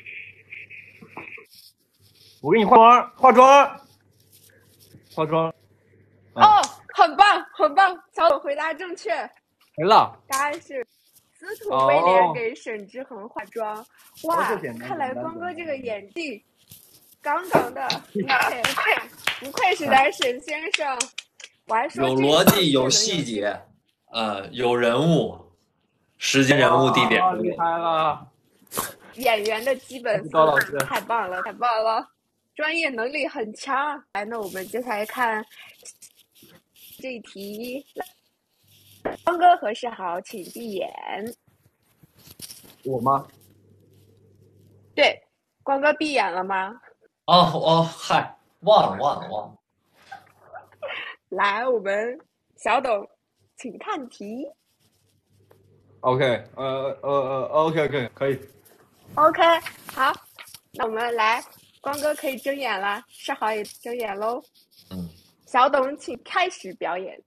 我给你化妆。哦，很棒，小董回答正确。没了，答案是。司徒威廉给沈之恒化妆。哇，看来光哥这个演技杠杠的，不愧是咱沈先生。我还说有逻辑，有细节，有人物，时间、人物、地点，厉害了！演员的基本素质，太棒了，专业能力很强。来，那我们接下来看这一题。光哥和世豪，请闭眼。我吗？对，光哥闭眼了吗？嗨，忘了。来，我们小董，请看题。OK，可以。OK， 好，那我们来，光哥可以睁眼了，世豪也睁眼喽。小董，请开始表演。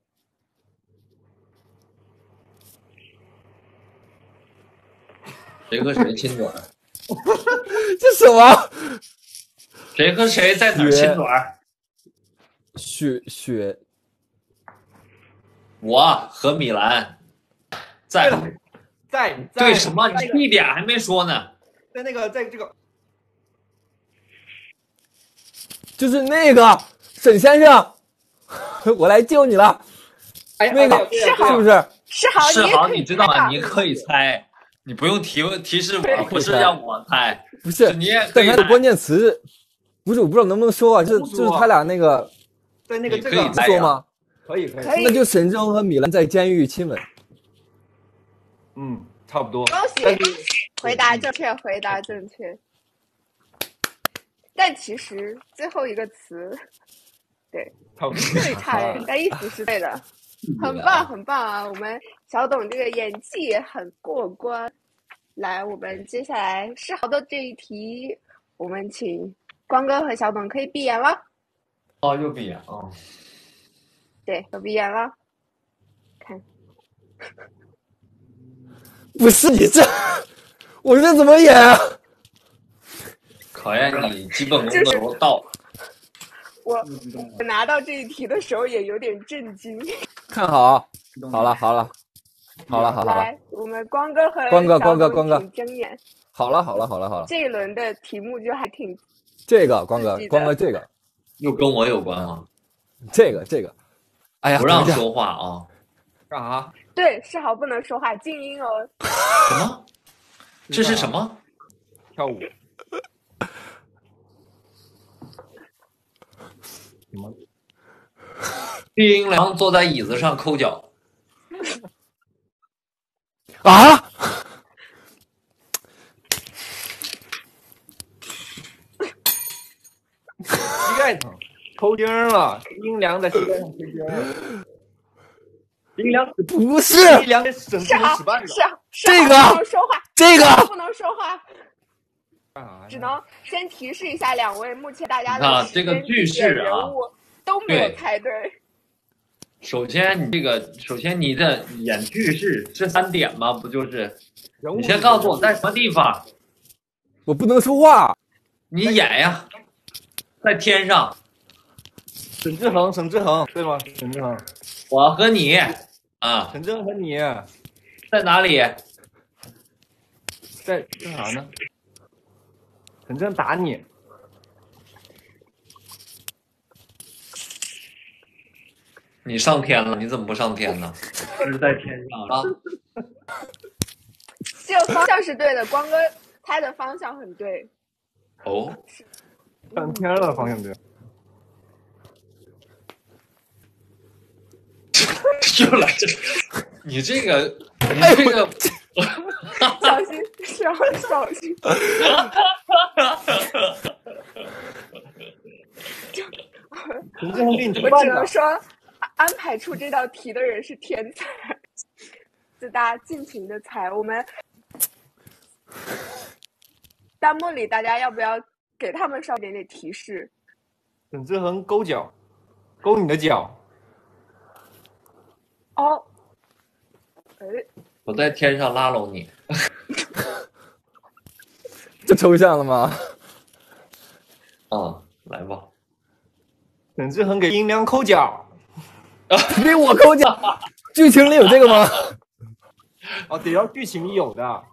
谁和谁亲嘴？这什么？谁和谁在哪儿亲嘴？雪，我和米兰在对什么？你一点还没说呢。在这个，就是那个沈先生，我来救你了。那个是不是？是好，你知道吗？你可以猜。你不用提示我，不是让我猜，不是你也可以。关键词不是，我不知道能不能说啊，就是他俩那个，对那个这个说吗？可以，那就沈峥和米兰在监狱亲吻。嗯，差不多。恭喜，回答正确。但其实最后一个词，对，最差人，但意思是对的。很棒啊！我们小董这个演技也很过关。来，我们接下来是好的这一题，我们请光哥和小董可以闭眼了。哦，又闭眼啊！哦、对，又闭眼了。看，不是你这，我这怎么演啊？考验你基本功的柔道。我拿到这一题的时候也有点震惊。看好，好了。来，我们光哥和光哥挺睁眼。好了。这一轮的题目就还挺这个光哥这个又跟我有关啊。这个，哎呀，不让说话啊。干啥？对，是好不能说话，静音哦。什么？这是什么？跳舞。什么？丁良坐在椅子上抠脚。啊！膝盖疼，抽筋了。丁良在膝盖上抽筋了。丁良不是。丁良在什么屎绊上？这个不能说话。只能先提示一下两位，目前大家的这个句式人物都没有猜对。首先你的演句式这三点嘛，不就是？你先告诉我在什么地方。我不能说话。你演呀，在天上。沈志恒，对吧？沈志恒。我和你啊。沈志恒和你在哪里？在干啥呢？反正打你，你上天了？你怎么不上天呢？是在天上啊？这个方向是对的，光哥猜的方向很对。哦，上天了方向对。又来这，你这个。小心，小心！我只能说，安排出这道题的人是天才，就大家尽情的猜。我们弹幕里大家要不要给他们稍微点提示？沈志恒勾脚，勾你的脚。哦，哎。我在天上拉拢你，这抽象了吗？啊，来吧。沈志恒给丁良抠脚，给我抠脚，剧情里有这个吗？哦，得要剧情里有的。啊，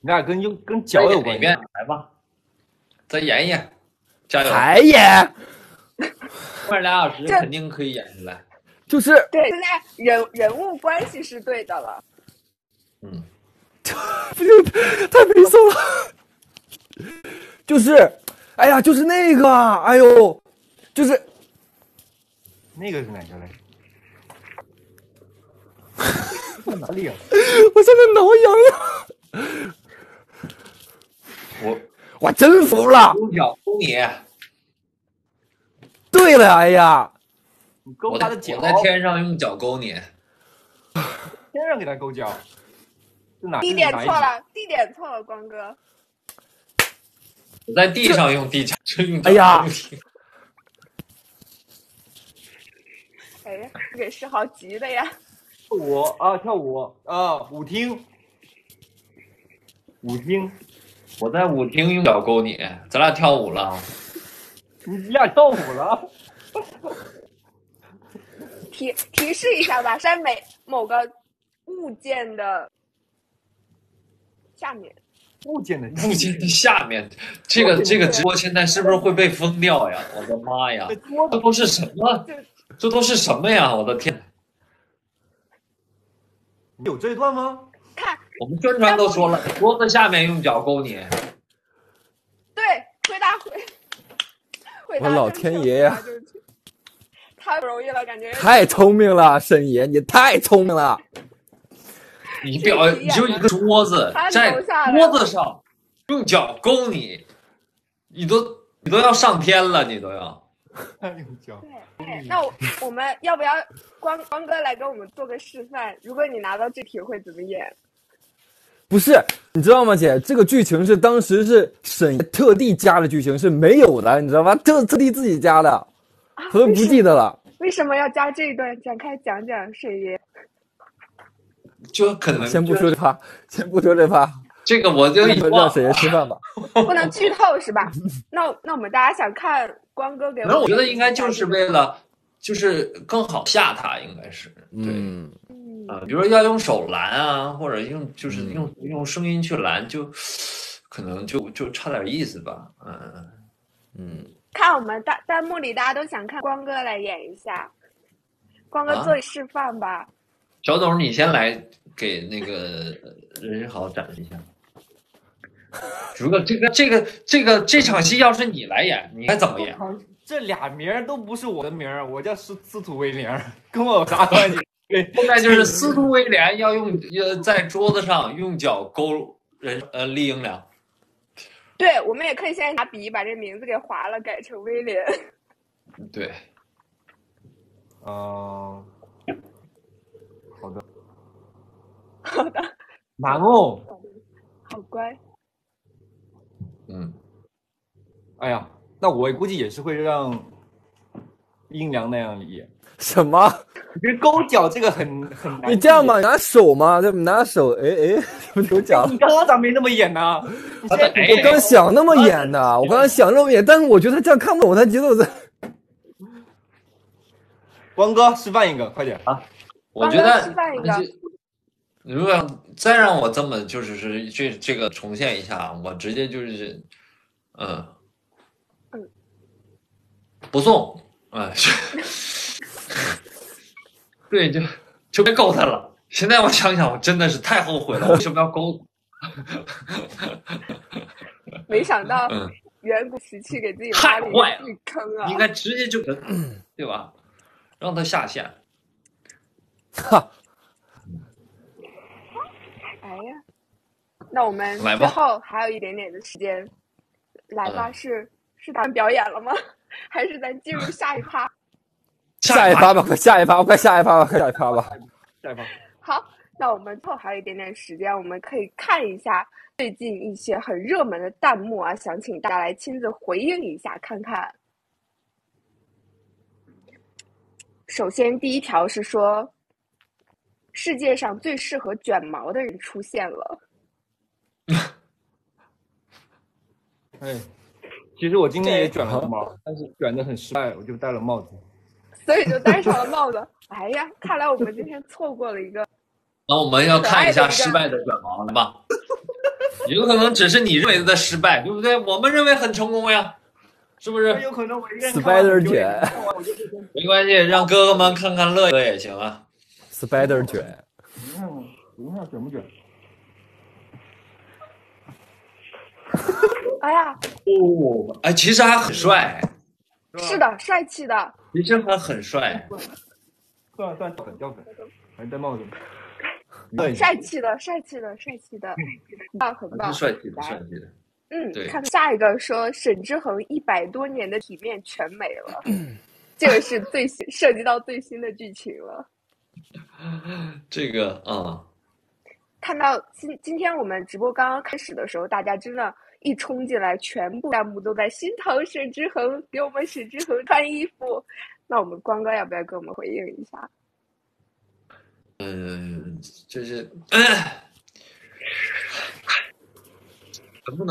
你俩跟脚有关。来吧，再演演，加油！还演？快2小时肯定可以演出来。就是对，现在人物关系是对的了。嗯，不就太悲伤了。就是，哎呀，就是那个，哎呦，就是那个是哪个来？在哪里啊？我现在挠痒痒。我真服了。公你。对了，哎呀。勾他的脚，我在天上用脚勾你，天上给他勾脚，地点错了，光哥，我在地上用地脚，哎呀，哎呀，给世豪急的呀！跳舞啊，舞厅，我在舞厅用脚勾你，咱俩跳舞了，你俩跳舞了。提示一下吧，在某个物件的下面。物件的下面，这个直播现在是不是会被封掉呀？我的妈呀！这都是什么呀？我的天！有这段吗？看，我们宣传都说了，桌子下面用脚勾你。我老天爷呀！太不容易了，感觉太聪明了，沈爷你太聪明了。你就一个桌子，在桌子上用脚勾你，你都要上天了，你都要。对，那我们要不要光哥来给我们做个示范？如果你拿到这题会怎么演？不是，你知道吗，姐？这个剧情是当时是沈特地加的剧情，是没有的，你知道吗？特地自己加的，我都不记得了。为什么要加这一段？展开讲讲，沈爷。就可能先不说这趴，这个我就以后让沈爷吃饭吧，不能剧透是吧？那我们大家想看光哥给我，那我觉得应该就是为了，就是更好吓他，应该是对。比如说要用手拦啊，或者用声音去拦，就可能就差点意思吧。看我们弹幕里大家都想看光哥来演一下，光哥做示范吧。小董，你先来给那个任世豪展示一下。如果这场戏要是你来演，你该怎么演？这俩名都不是我的名，我叫司徒威廉，跟我有啥关系？对，后面就是司徒威廉要用在桌子上用脚勾人厉英良。对，我们也可以先拿笔把这名字给划了，改成威廉。对。好的。难哦。好乖。哎呀，那我估计也是会让英良那样演。什么？这勾脚这个很难。你这样嘛，拿手嘛，就拿手，哎，勾脚。你刚刚咋没那么演呢？我刚想那么演的，但是我觉得他这样看不懂他节奏在。光哥示范一个，快点啊！我觉得示范一个。如果再让我这么就是这个重现一下，我直接就是，不送，对，就别勾他了。现在我想想，我真的是太后悔了，为什么要勾？没想到远古时期给自己挖了一个坑啊！应该直接就对吧？让他下线。哈。哎呀，那我们之后还有一点点的时间，来吧，是咱们表演了吗？还是咱进入下一趴？下一趴吧。好，那我们之后还有一点点时间，我们可以看一下最近一些很热门的弹幕啊，想请大家来亲自回应一下，看看。首先第一条是说，世界上最适合卷毛的人出现了。哎，其实我今天也卷了毛，但是卷得很失败，我就戴了帽子。所以就戴上了帽子。哎呀，看来我们今天错过了一个。那我们要看一下失败的卷毛了吧？有可能只是你认为的失败，对不对？我们认为很成功呀，是不是？有可能我认为。Spider 卷，没关系，让哥哥们看看乐也行啊。Spider 卷，你看我，你看卷不卷？哎呀，其实还很帅，是的，帅气的，其实还很帅。算掉粉，还戴帽子。帅气的，很棒，帅气的。看下一个说沈之恒100多年的体面全没了，这个是涉及到最新的剧情了。这个看到今天我们直播刚刚开始的时候，大家真的一冲进来，全部弹幕都在心疼沈之恒，给我们沈之恒穿衣服。那我们光哥要不要给我们回应一下？能不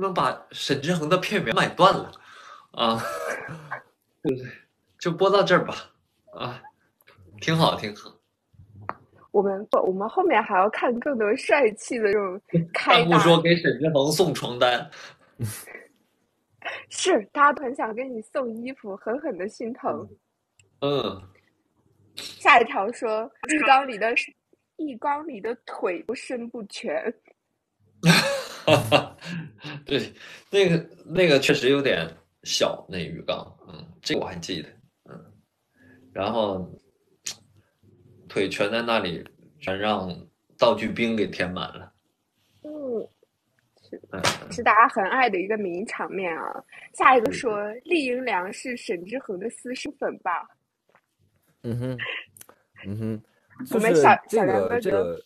能把沈之恒的片源买断了啊？就播到这儿吧啊。挺好。我们后面还要看更多帅气的这种开大。不说给沈之恒送床单，是大家都很想给你送衣服，狠狠的心疼。下一条说浴缸里的腿都伸不全。对，那个确实有点小，那鱼缸，这个我还记得，嗯，然后腿全在那里，全让道具兵给填满了，是大家很爱的一个名场面啊。下一个说厉英良是沈之恒的私生粉吧？我们小梁哥，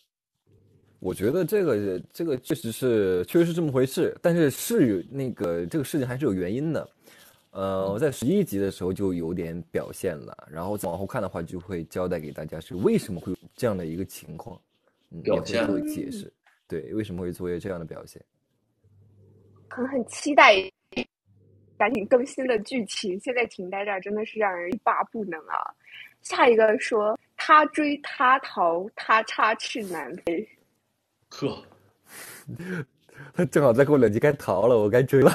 我觉得这个确实是这么回事，但是这个事情还是有原因的。我在11集的时候就有点表现了，然后往后看的话就会交代给大家是为什么会有这样的一个情况，表现会解释，对，为什么会作为这样的表现。很期待赶紧更新的剧情，现在停在这儿真的是让人欲罢不能啊。下一个说他追他逃他插翅难飞，他正好再过2集该逃了，我该追了。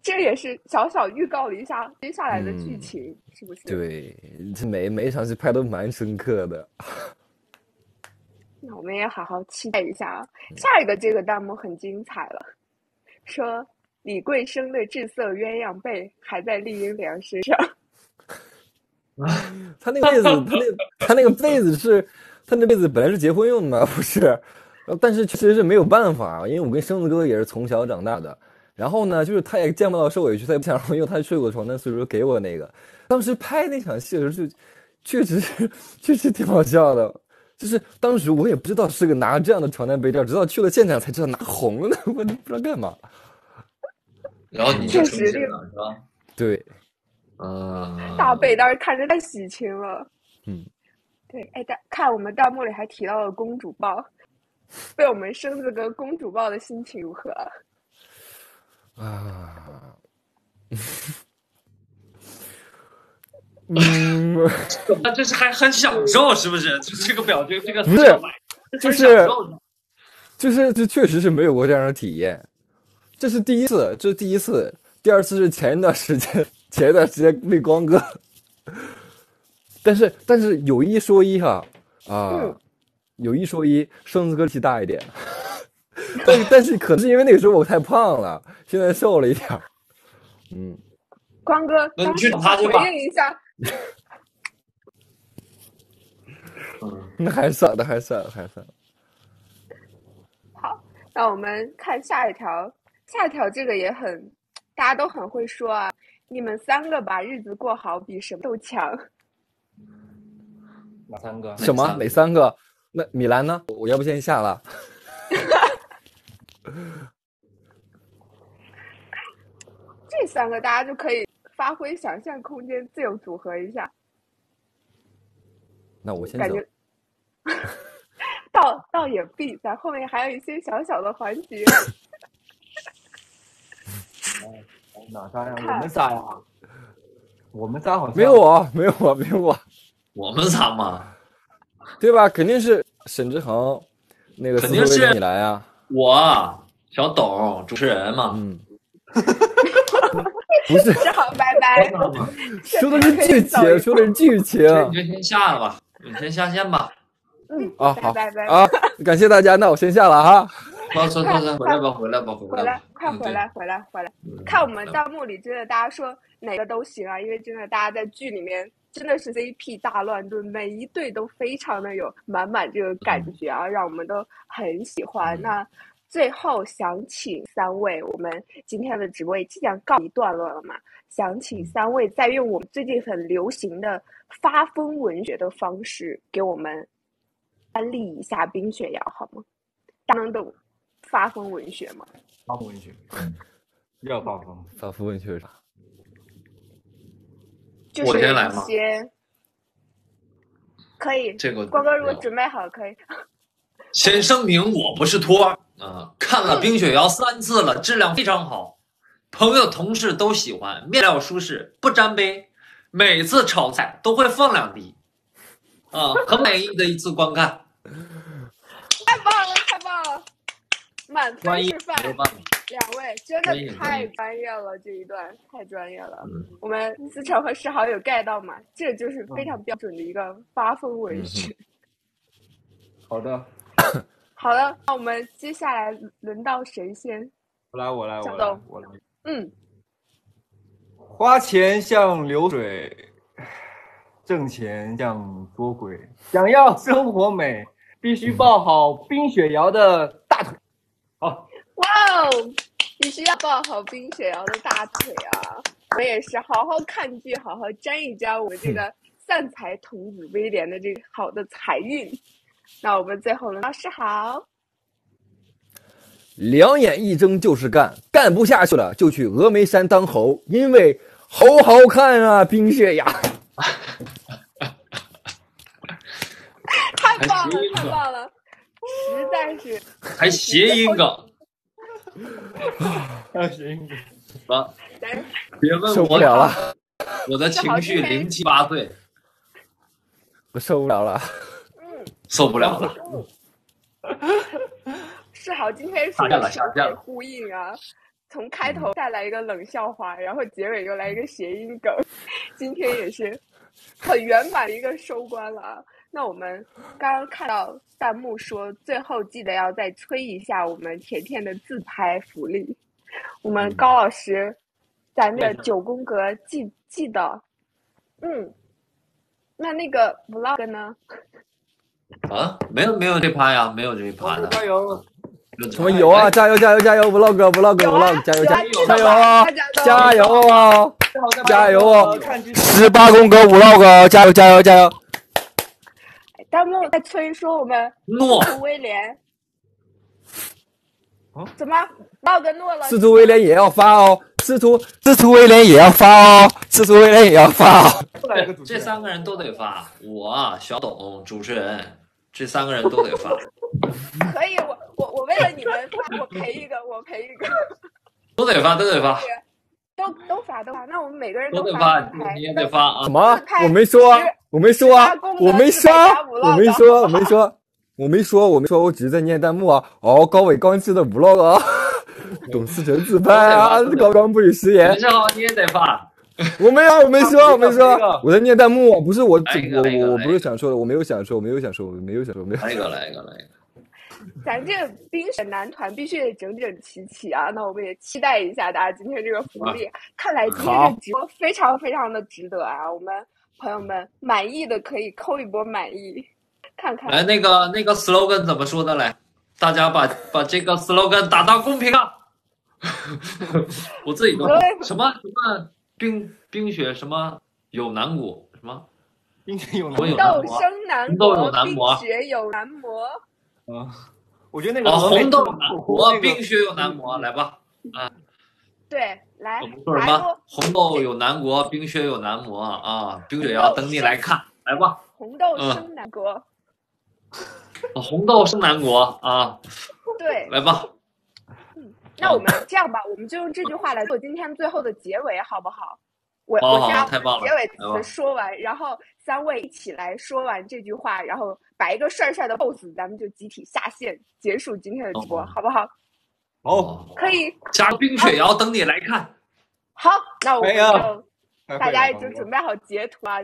这也是小小预告了一下接下来的剧情，是不是？对，这每一场戏拍都蛮深刻的。那我们也好好期待一下啊。下一个这个弹幕很精彩了，说李桂生的智色鸳鸯被还在厉英良身上。他那个被子，他那被子本来是结婚用的嘛，不是？但是确实是没有办法，因为我跟生子哥也是从小长大的。然后呢，就是他也见不到受委屈，他也不想用他睡过床单，所以说给我那个。当时拍那场戏的时候，确实挺好笑的。就是当时我也不知道是个拿这样的床单被罩，直到去了现场才知道拿红了呢，我都不知道干嘛。然后你就生气了是吧？对，大贝当时看着太喜庆了。对，看我们弹幕里还提到了公主抱，被我们生子哥公主抱的心情如何？那这是还很享受，是不是？这个表情，这个不是，就是这确实是没有过这样的体验，这是第一次，第二次是前一段时间被光哥，但是有一说一哈有一说一，生子哥气大一点，但是可是因为那个时候我太胖了，现在瘦了一点，光哥，你去找他去吧。那还算。好，那我们看下一条。下一条这个也很，大家都很会说啊。你们3个把日子过好，比什么都强。哪三个？什么？哪三个？那米兰呢？我要不先下了。这三个大家就可以发挥想象空间，自由组合一下。那我先走。感觉倒也必，咱后面还有一些小小的环节。哪仨呀？我们仨好像没有我。我们仨嘛，对吧？肯定是沈之恒，那个肯定是你来啊。我小董主持人嘛。不是，好，拜拜。说的是剧情，你就先下了吧，你先下线吧。好，拜拜啊！感谢大家，那我先下了哈。说，回来吧，快回来！看我们弹幕里真的大家说哪个都行啊，因为真的大家在剧里面真的是 CP 大乱炖，每一对都非常的有满这个感觉啊，让我们都很喜欢。那最后想请三位，我们今天的直播也即将告一段落了嘛，想请三位再用我们最近很流行的发疯文学的方式给我们安利一下冰雪谣好吗？大家能懂发疯文学吗？发疯文学要发疯，发疯文学是啥？就是一些可以，这个光哥如果准备好可以。先声明，我不是托儿看了冰雪谣3次了，质量非常好，朋友同事都喜欢，面料舒适，不沾杯，每次炒菜都会放2滴很满意的一次观看。太棒了，满分示范，两位真的太专业了，这一段太专业了。我们思成和世豪有 get 到吗？这就是非常标准的一个发疯文学。好的。好了，那我们接下来轮到谁先？我来。嗯，花钱像流水，挣钱像捉鬼。想要生活美，必须抱好冰雪瑶的大腿。好，哇哦，必须要抱好冰雪瑶的大腿啊！我也是好好看剧，好好沾一沾我这个散财童子威廉的这个好的财运。那我们最后轮到诗豪，两眼一睁就是干，干不下去了就去峨眉山当猴，因为猴好看啊！冰雪呀，太棒了，太棒了，实在是还谐音梗，还谐音梗，啊！别问我受不了了，我的情绪078岁，我受不了了。受不了了，是好，今天是呼应啊，从开头带来一个冷笑话，然后结尾又来一个谐音梗，今天也是很圆满的一个收官了啊。那我们刚刚看到弹幕说，最后记得要再催一下我们甜甜的自拍福利，我们高老师咱们的九宫格记得，嗯，那个 vlog 呢？啊，没有这趴呀，没有这趴的。加油！什么油啊？加油加油加油 ！vlog 加油加油啊！加油啊！加油哦！18宫格 vlog 加油加油加油！弹幕在催说我们诺威廉，怎么冒个诺了？司徒威廉也要发哦，司徒威廉也要发哦，司徒威廉也要发哦。这三个人都得发，我小董主持人，这三个人都得发。可以，我为了你们发，我陪一个。都得发，都发。那我们每个人都发，你也得发啊！什么？我没说，我只是在念弹幕啊。哦，高伟光吃的vlog啊，董思成自拍啊，高光不语食言。董事长你也得发。我没说，我在念弹幕，不是我不是想说的，我没有想说。来一个。咱这冰雪男团必须得整整齐齐啊！那我们也期待一下大家今天这个福利。看来今天这直播非常非常的值得啊！我们朋友们满意的可以扣一波满意，看看。来，那个 slogan 怎么说的来？大家把这个 slogan 打到公屏啊！我自己都什么。冰雪什么有南国什么？冰雪有南国，豆生南国，冰雪有南国。我觉得那个红豆南国，冰雪有南国，来吧，啊，对，来，我们说什么？红豆有南国，冰雪有南国啊！冰雪要等你来看，来吧，红豆生南国，红豆生南国啊！对，来吧。那我们这样吧，我们就用这句话来做今天最后的结尾，好不好？我先把结尾词说完，然后三位一起来说完这句话，然后摆一个帅帅的 pose， 咱们就集体下线结束今天的直播，好不好？好，可以。加冰雪瑶等你来看。好，那我们就大家已经准备好截图啊，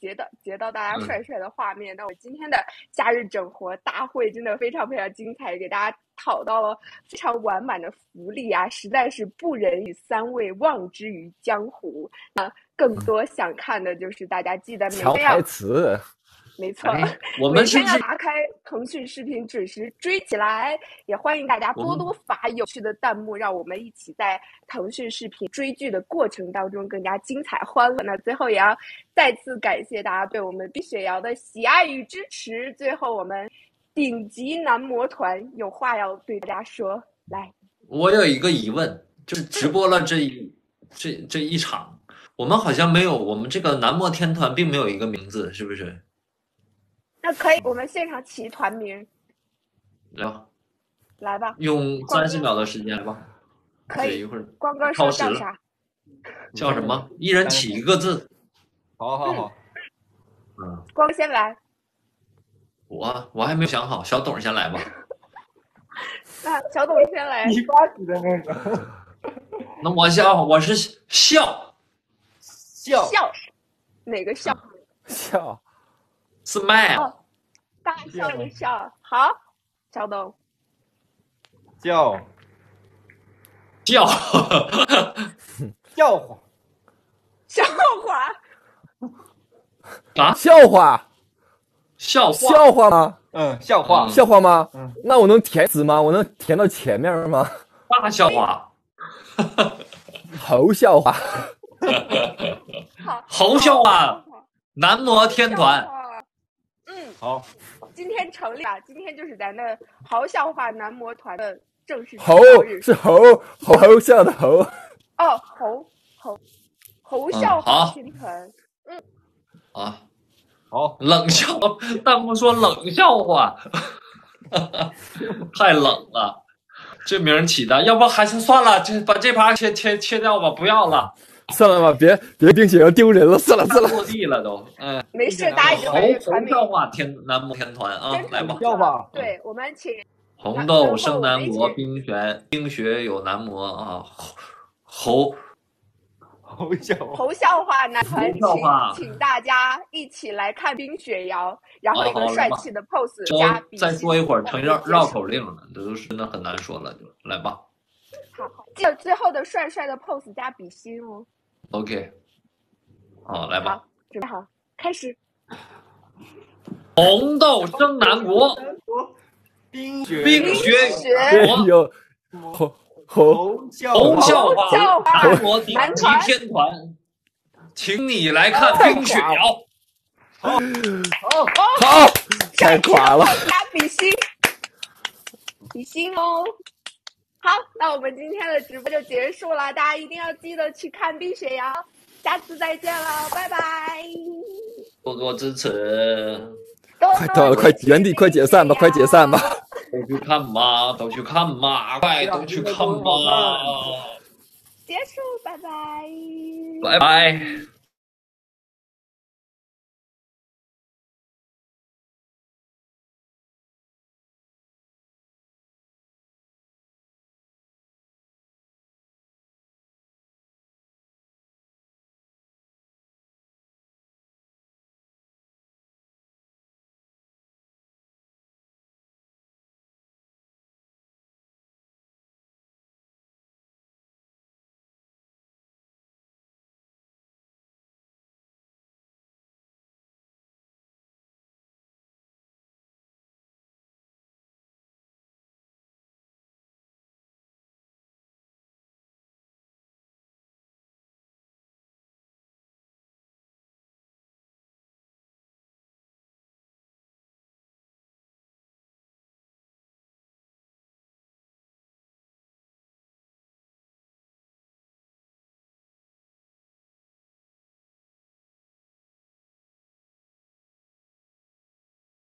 截到大家帅帅的画面。那我今天的夏日整活大会真的非常非常精彩，给大家讨到了非常完满的福利啊，实在是不忍与三位忘之于江湖。那更多想看的就是大家记得每天要，没错，我们是每天要打开腾讯视频准时追起来，也欢迎大家多多发有趣的弹幕，让我们一起在腾讯视频追剧的过程当中更加精彩欢乐。那最后也要再次感谢大家对我们冰雪瑶的喜爱与支持。最后我们顶级男模团有话要对大家说，来，我有一个疑问，就是直播了这一场，我们好像没有，我们这个男模天团并没有一个名字，是不是？那可以，我们现场起团名，来吧，用30秒的时间来吧，可以，一会儿光哥说叫啥？叫什么？一人起一个字。好，嗯，光先来。我还没有想好，小董先来吧。那小董先来。你发起的那个。那我是笑，哪个笑？笑，smile，大笑的笑。好， Chào đầu. Chào. Chào. Chào hỏa. Chào hỏa. À? Chào hỏa. 笑话吗？嗯，笑话，笑话吗？嗯，那我能填词吗？我能填到前面吗？大笑话，猴笑话，猴笑话，南摩天团。嗯，好，今天成立了，今天就是咱的猴笑话南摩团的正式成立日。猴是猴，猴笑的猴。哦，猴笑话天团。嗯，啊。 好，冷笑，弹幕说冷笑话，太冷了，这名起的，要不还是算了，这把这盘切掉吧，不要了，算了吧，别冰雪要丢人了，算了，落地了都，嗯，没事，大家已经开始传媒笑话天南摩天团啊，来吧，笑话，对我们请红豆生南摩，冰雪有南摩啊，猴笑话男团，请大家一起来看冰雪谣，然后一个帅气的 pose 加比心。再说一会儿成绕口令了，这都真的很难说了，就来吧。好，记得最后的帅的 pose 加比心哦。OK， 好，来吧，准备好，开始。红豆生南国，冰雪有。猴笑话，南摩第一天团，请你来看冰雪谣。好，太垮了，加比心哦。好，那我们今天的直播就结束了，大家一定要记得去看冰雪谣，下次再见了，拜拜。多支持。快原地快解散吧，快解散吧。 都去看吧，快都去看吧！结束，拜拜，拜拜。